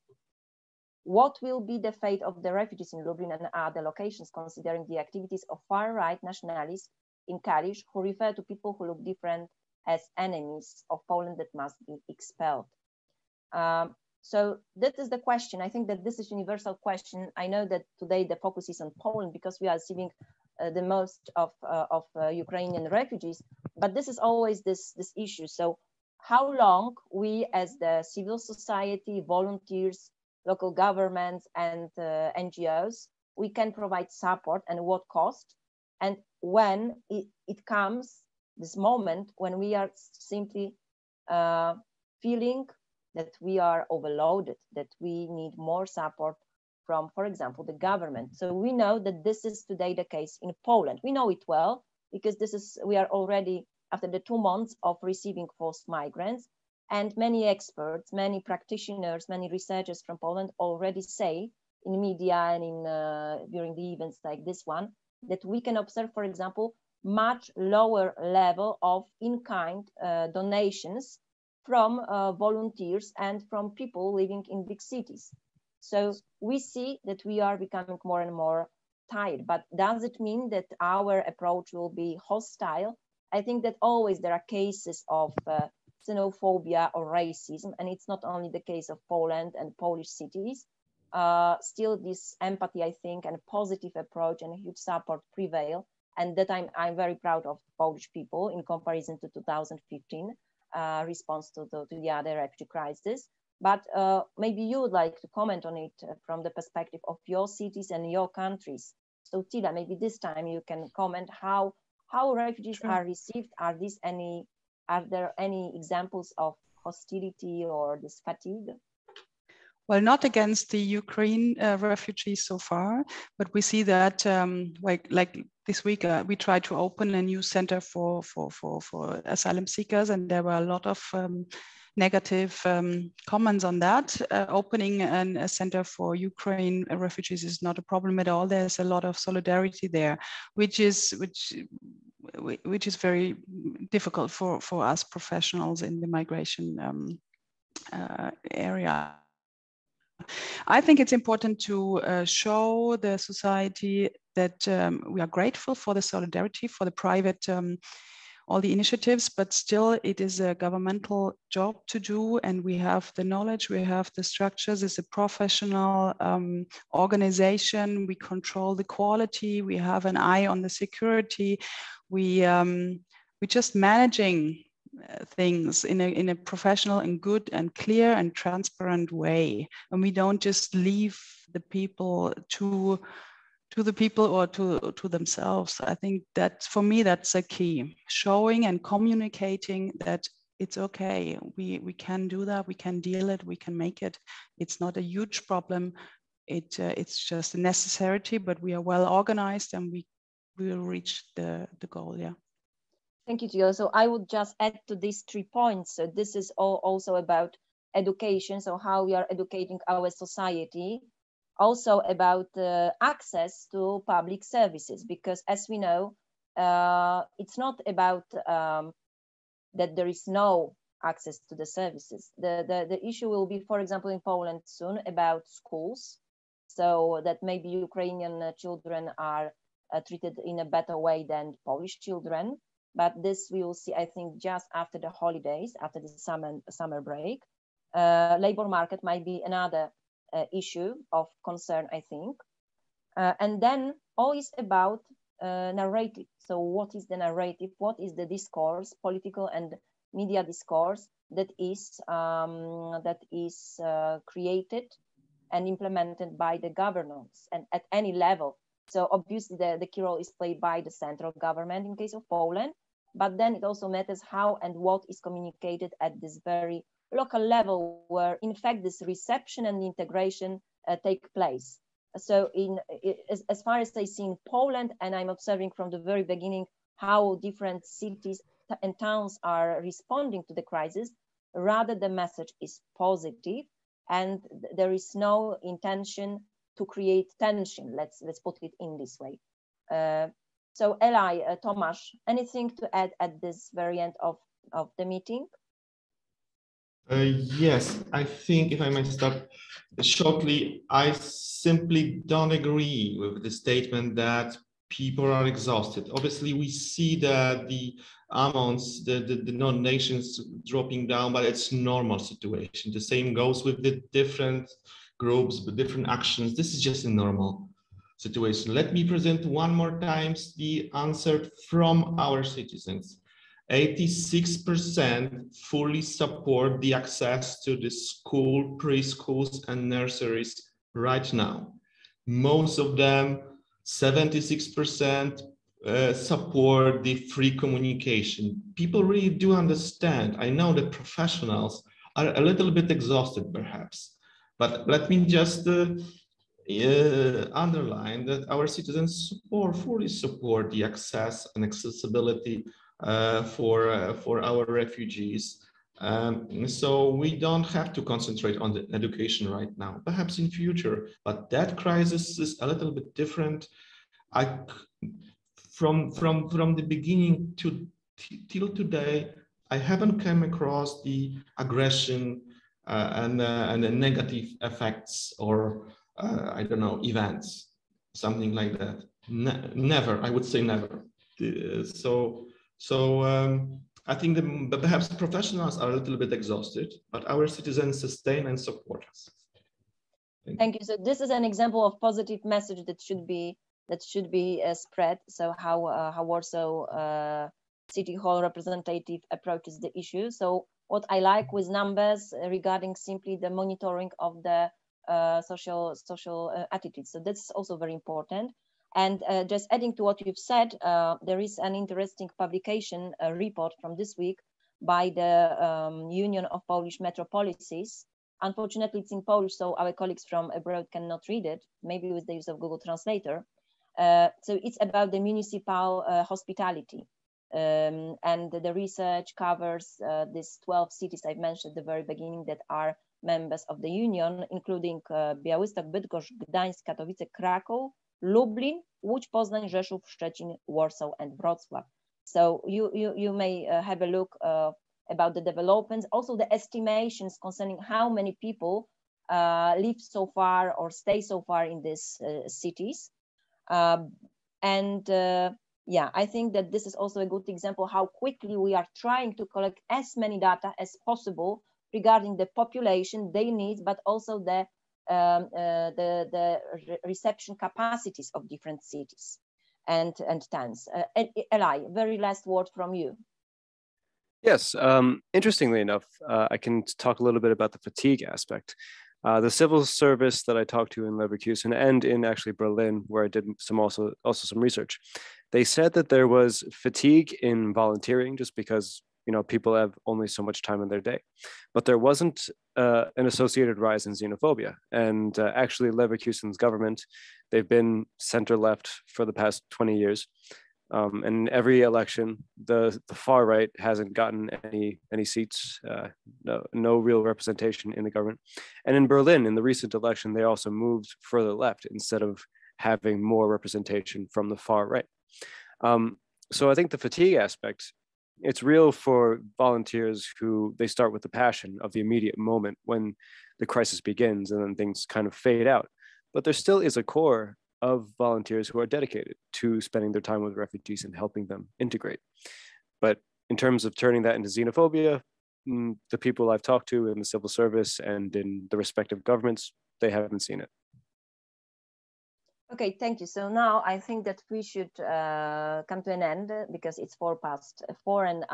What will be the fate of the refugees in Lublin and other locations considering the activities of far-right nationalists in Kalisz who refer to people who look different as enemies of Poland that must be expelled? So this is the question. I think that this is a universal question. I know that today the focus is on Poland because we are receiving the most of Ukrainian refugees, but this is always this issue. So how long we as the civil society, volunteers, local governments and NGOs, we can provide support and what cost, and when it comes, this moment when we are simply feeling that we are overloaded, that we need more support from, for example, the government. So we know that this is today the case in Poland. We know it well because we are already after the 2 months of receiving forced migrants, and many experts, many practitioners, many researchers from Poland already say in media and in during the events like this one, that we can observe, for example, much lower level of in-kind donations from volunteers and from people living in big cities. So we see that we are becoming more and more tired, but does it mean that our approach will be hostile? I think that always there are cases of xenophobia or racism, and it's not only the case of Poland and Polish cities. Still this empathy, I think, and positive approach and huge support prevail, and that I'm very proud of Polish people in comparison to 2015. Response to the other refugee crisis, but maybe you would like to comment on it from the perspective of your cities and your countries. So Tilla, maybe this time you can comment how refugees are received. Are there any examples of hostility or this fatigue? Well, not against the Ukraine refugees so far, but we see that like this week we tried to open a new center for asylum seekers, and there were a lot of negative comments on that. Opening a center for Ukraine refugees is not a problem at all. There's a lot of solidarity there, which is very difficult for us professionals in the migration area. I think it's important to show the society that we are grateful for the solidarity, for the private, all the initiatives, but still it is a governmental job to do, and we have the knowledge, we have the structures, it's a professional organization, we control the quality, we have an eye on the security, we're just managing things in a professional and good and clear and transparent way, and we don't just leave the people to the people or to themselves. I think that for me that's a key, showing and communicating that it's okay. We can do that. We can deal it. We can make it. It's not a huge problem. It's just a necessity, but we are well organized and we will reach the goal. Yeah. Thank you, Gio. So I would just add to these 3 points. So this is all also about education. So how we are educating our society, also about access to public services, because as we know, it's not about that there is no access to the services. The issue will be, for example, in Poland soon about schools, so that maybe Ukrainian children are treated in a better way than Polish children. But this we will see, I think, just after the holidays, after the summer break. Labor market might be another issue of concern, I think. And then all is about narrative. So what is the narrative? What is the discourse, political and media discourse that is created and implemented by the governments and at any level? So obviously the key role is played by the central government in case of Poland, but then it also matters how and what is communicated at this very local level where in fact this reception and integration take place. So as far as I see in Poland, and I'm observing from the very beginning how different cities and towns are responding to the crisis, rather the message is positive and there is no intention to create tension, let's put it in this way. So Eli, Tomasz, anything to add at this very end of the meeting? Yes, I think if I may stop shortly, I simply don't agree with the statement that people are exhausted. Obviously, we see that the amounts, the non-nations dropping down, but it's normal situation. The same goes with the different groups, but different actions. This is just a normal situation. Let me present one more time the answer from our citizens. 86% fully support the access to the school, preschools, and nurseries right now. Most of them, 76%, support the free communication. People really do understand. I know that professionals are a little bit exhausted, perhaps. But let me just underline that our citizens fully support the access and accessibility for our refugees. So we don't have to concentrate on the education right now, perhaps in future, but that crisis is a little bit different. From the beginning to till today, I haven't come across the aggression and the negative effects or I don't know, events, something like that. Never, I would say never. So I think that perhaps professionals are a little bit exhausted, but our citizens sustain and support us. Thank you. So this is an example of positive message that should be spread. So how Warsaw City Hall representative approaches the issue. So what I like with numbers regarding simply the monitoring of the social attitudes. So that's also very important. And just adding to what you've said, there is an interesting publication report from this week by the Union of Polish Metropolises. Unfortunately, it's in Polish, so our colleagues from abroad cannot read it, maybe with the use of Google Translator. So it's about the municipal hospitality. And the research covers these 12 cities I've mentioned at the very beginning that are members of the union, including Białystok, Bydgoszcz, Gdańsk, Katowice, Krakow, Lublin, Łódź, Poznań, Rzeszów, Szczecin, Warsaw, and Wrocław. So you may have a look about the developments, also the estimations concerning how many people live so far or stay so far in these cities. Yeah, I think that this is also a good example how quickly we are trying to collect as many data as possible regarding the population, their needs, but also the reception capacities of different cities and towns. Eli, very last word from you. Yes, interestingly enough, I can talk a little bit about the fatigue aspect. The civil service that I talked to in Leverkusen and in actually Berlin, where I did also some research, they said that there was fatigue in volunteering just because you know, people have only so much time in their day. But there wasn't an associated rise in xenophobia. And actually, Leverkusen's government, they've been center-left for the past 20 years. And every election, the far right hasn't gotten any seats, no real representation in the government. And in Berlin, in the recent election, they also moved further left instead of having more representation from the far right. So I think the fatigue aspect, it's real for volunteers who, they start with the passion of the immediate moment when the crisis begins, and then things kind of fade out. But there still is a core of volunteers who are dedicated to spending their time with refugees and helping them integrate. But in terms of turning that into xenophobia, the people I've talked to in the civil service and in the respective governments, they haven't seen it. Okay, thank you. So now I think that we should come to an end, because it's 4 past 4, and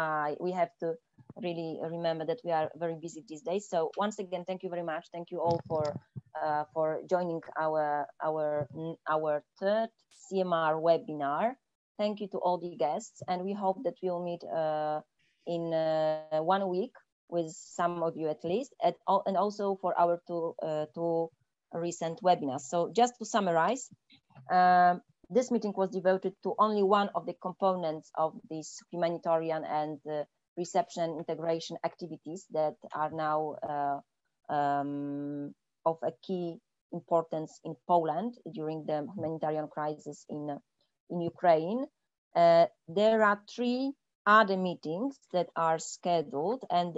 we have to really remember that we are very busy these days. So once again, thank you very much. Thank you all for joining our third CMR webinar. Thank you to all the guests, and we hope that we'll meet in 1 week with some of you at least, and also for our two recent webinars. So just to summarize, this meeting was devoted to only one of the components of these humanitarian and reception integration activities that are now of a key importance in Poland during the humanitarian crisis in Ukraine. There are 3 other meetings that are scheduled, and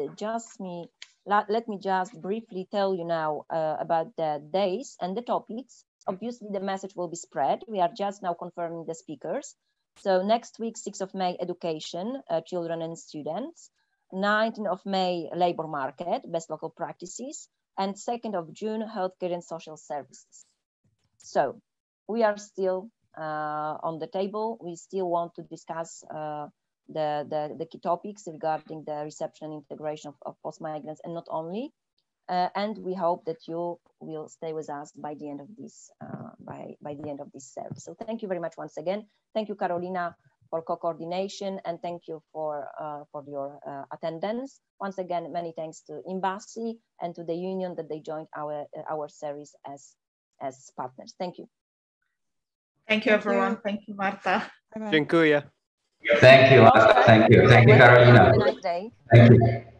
let me just briefly tell you now about the days and the topics. Obviously, the message will be spread. We are just now confirming the speakers. So next week, 6th of May, education, children and students. 19th of May, labor market, best local practices. And 2nd of June, healthcare and social services. So we are still on the table. We still want to discuss the key topics regarding the reception and integration of post-migrants, and not only. And we hope that you will stay with us by the end of this by the end of this service. So thank you very much once again. Thank you, Karolina, for co-coordination, and thank you for your attendance. Once again, many thanks to Embassy and to the Union that they joined our series as partners. Thank you. Thank you, everyone. Thank you, Marta. Dziękuję. Thank you, Marta. Thank you. Thank you, Karolina. Have a nice day. Thank you.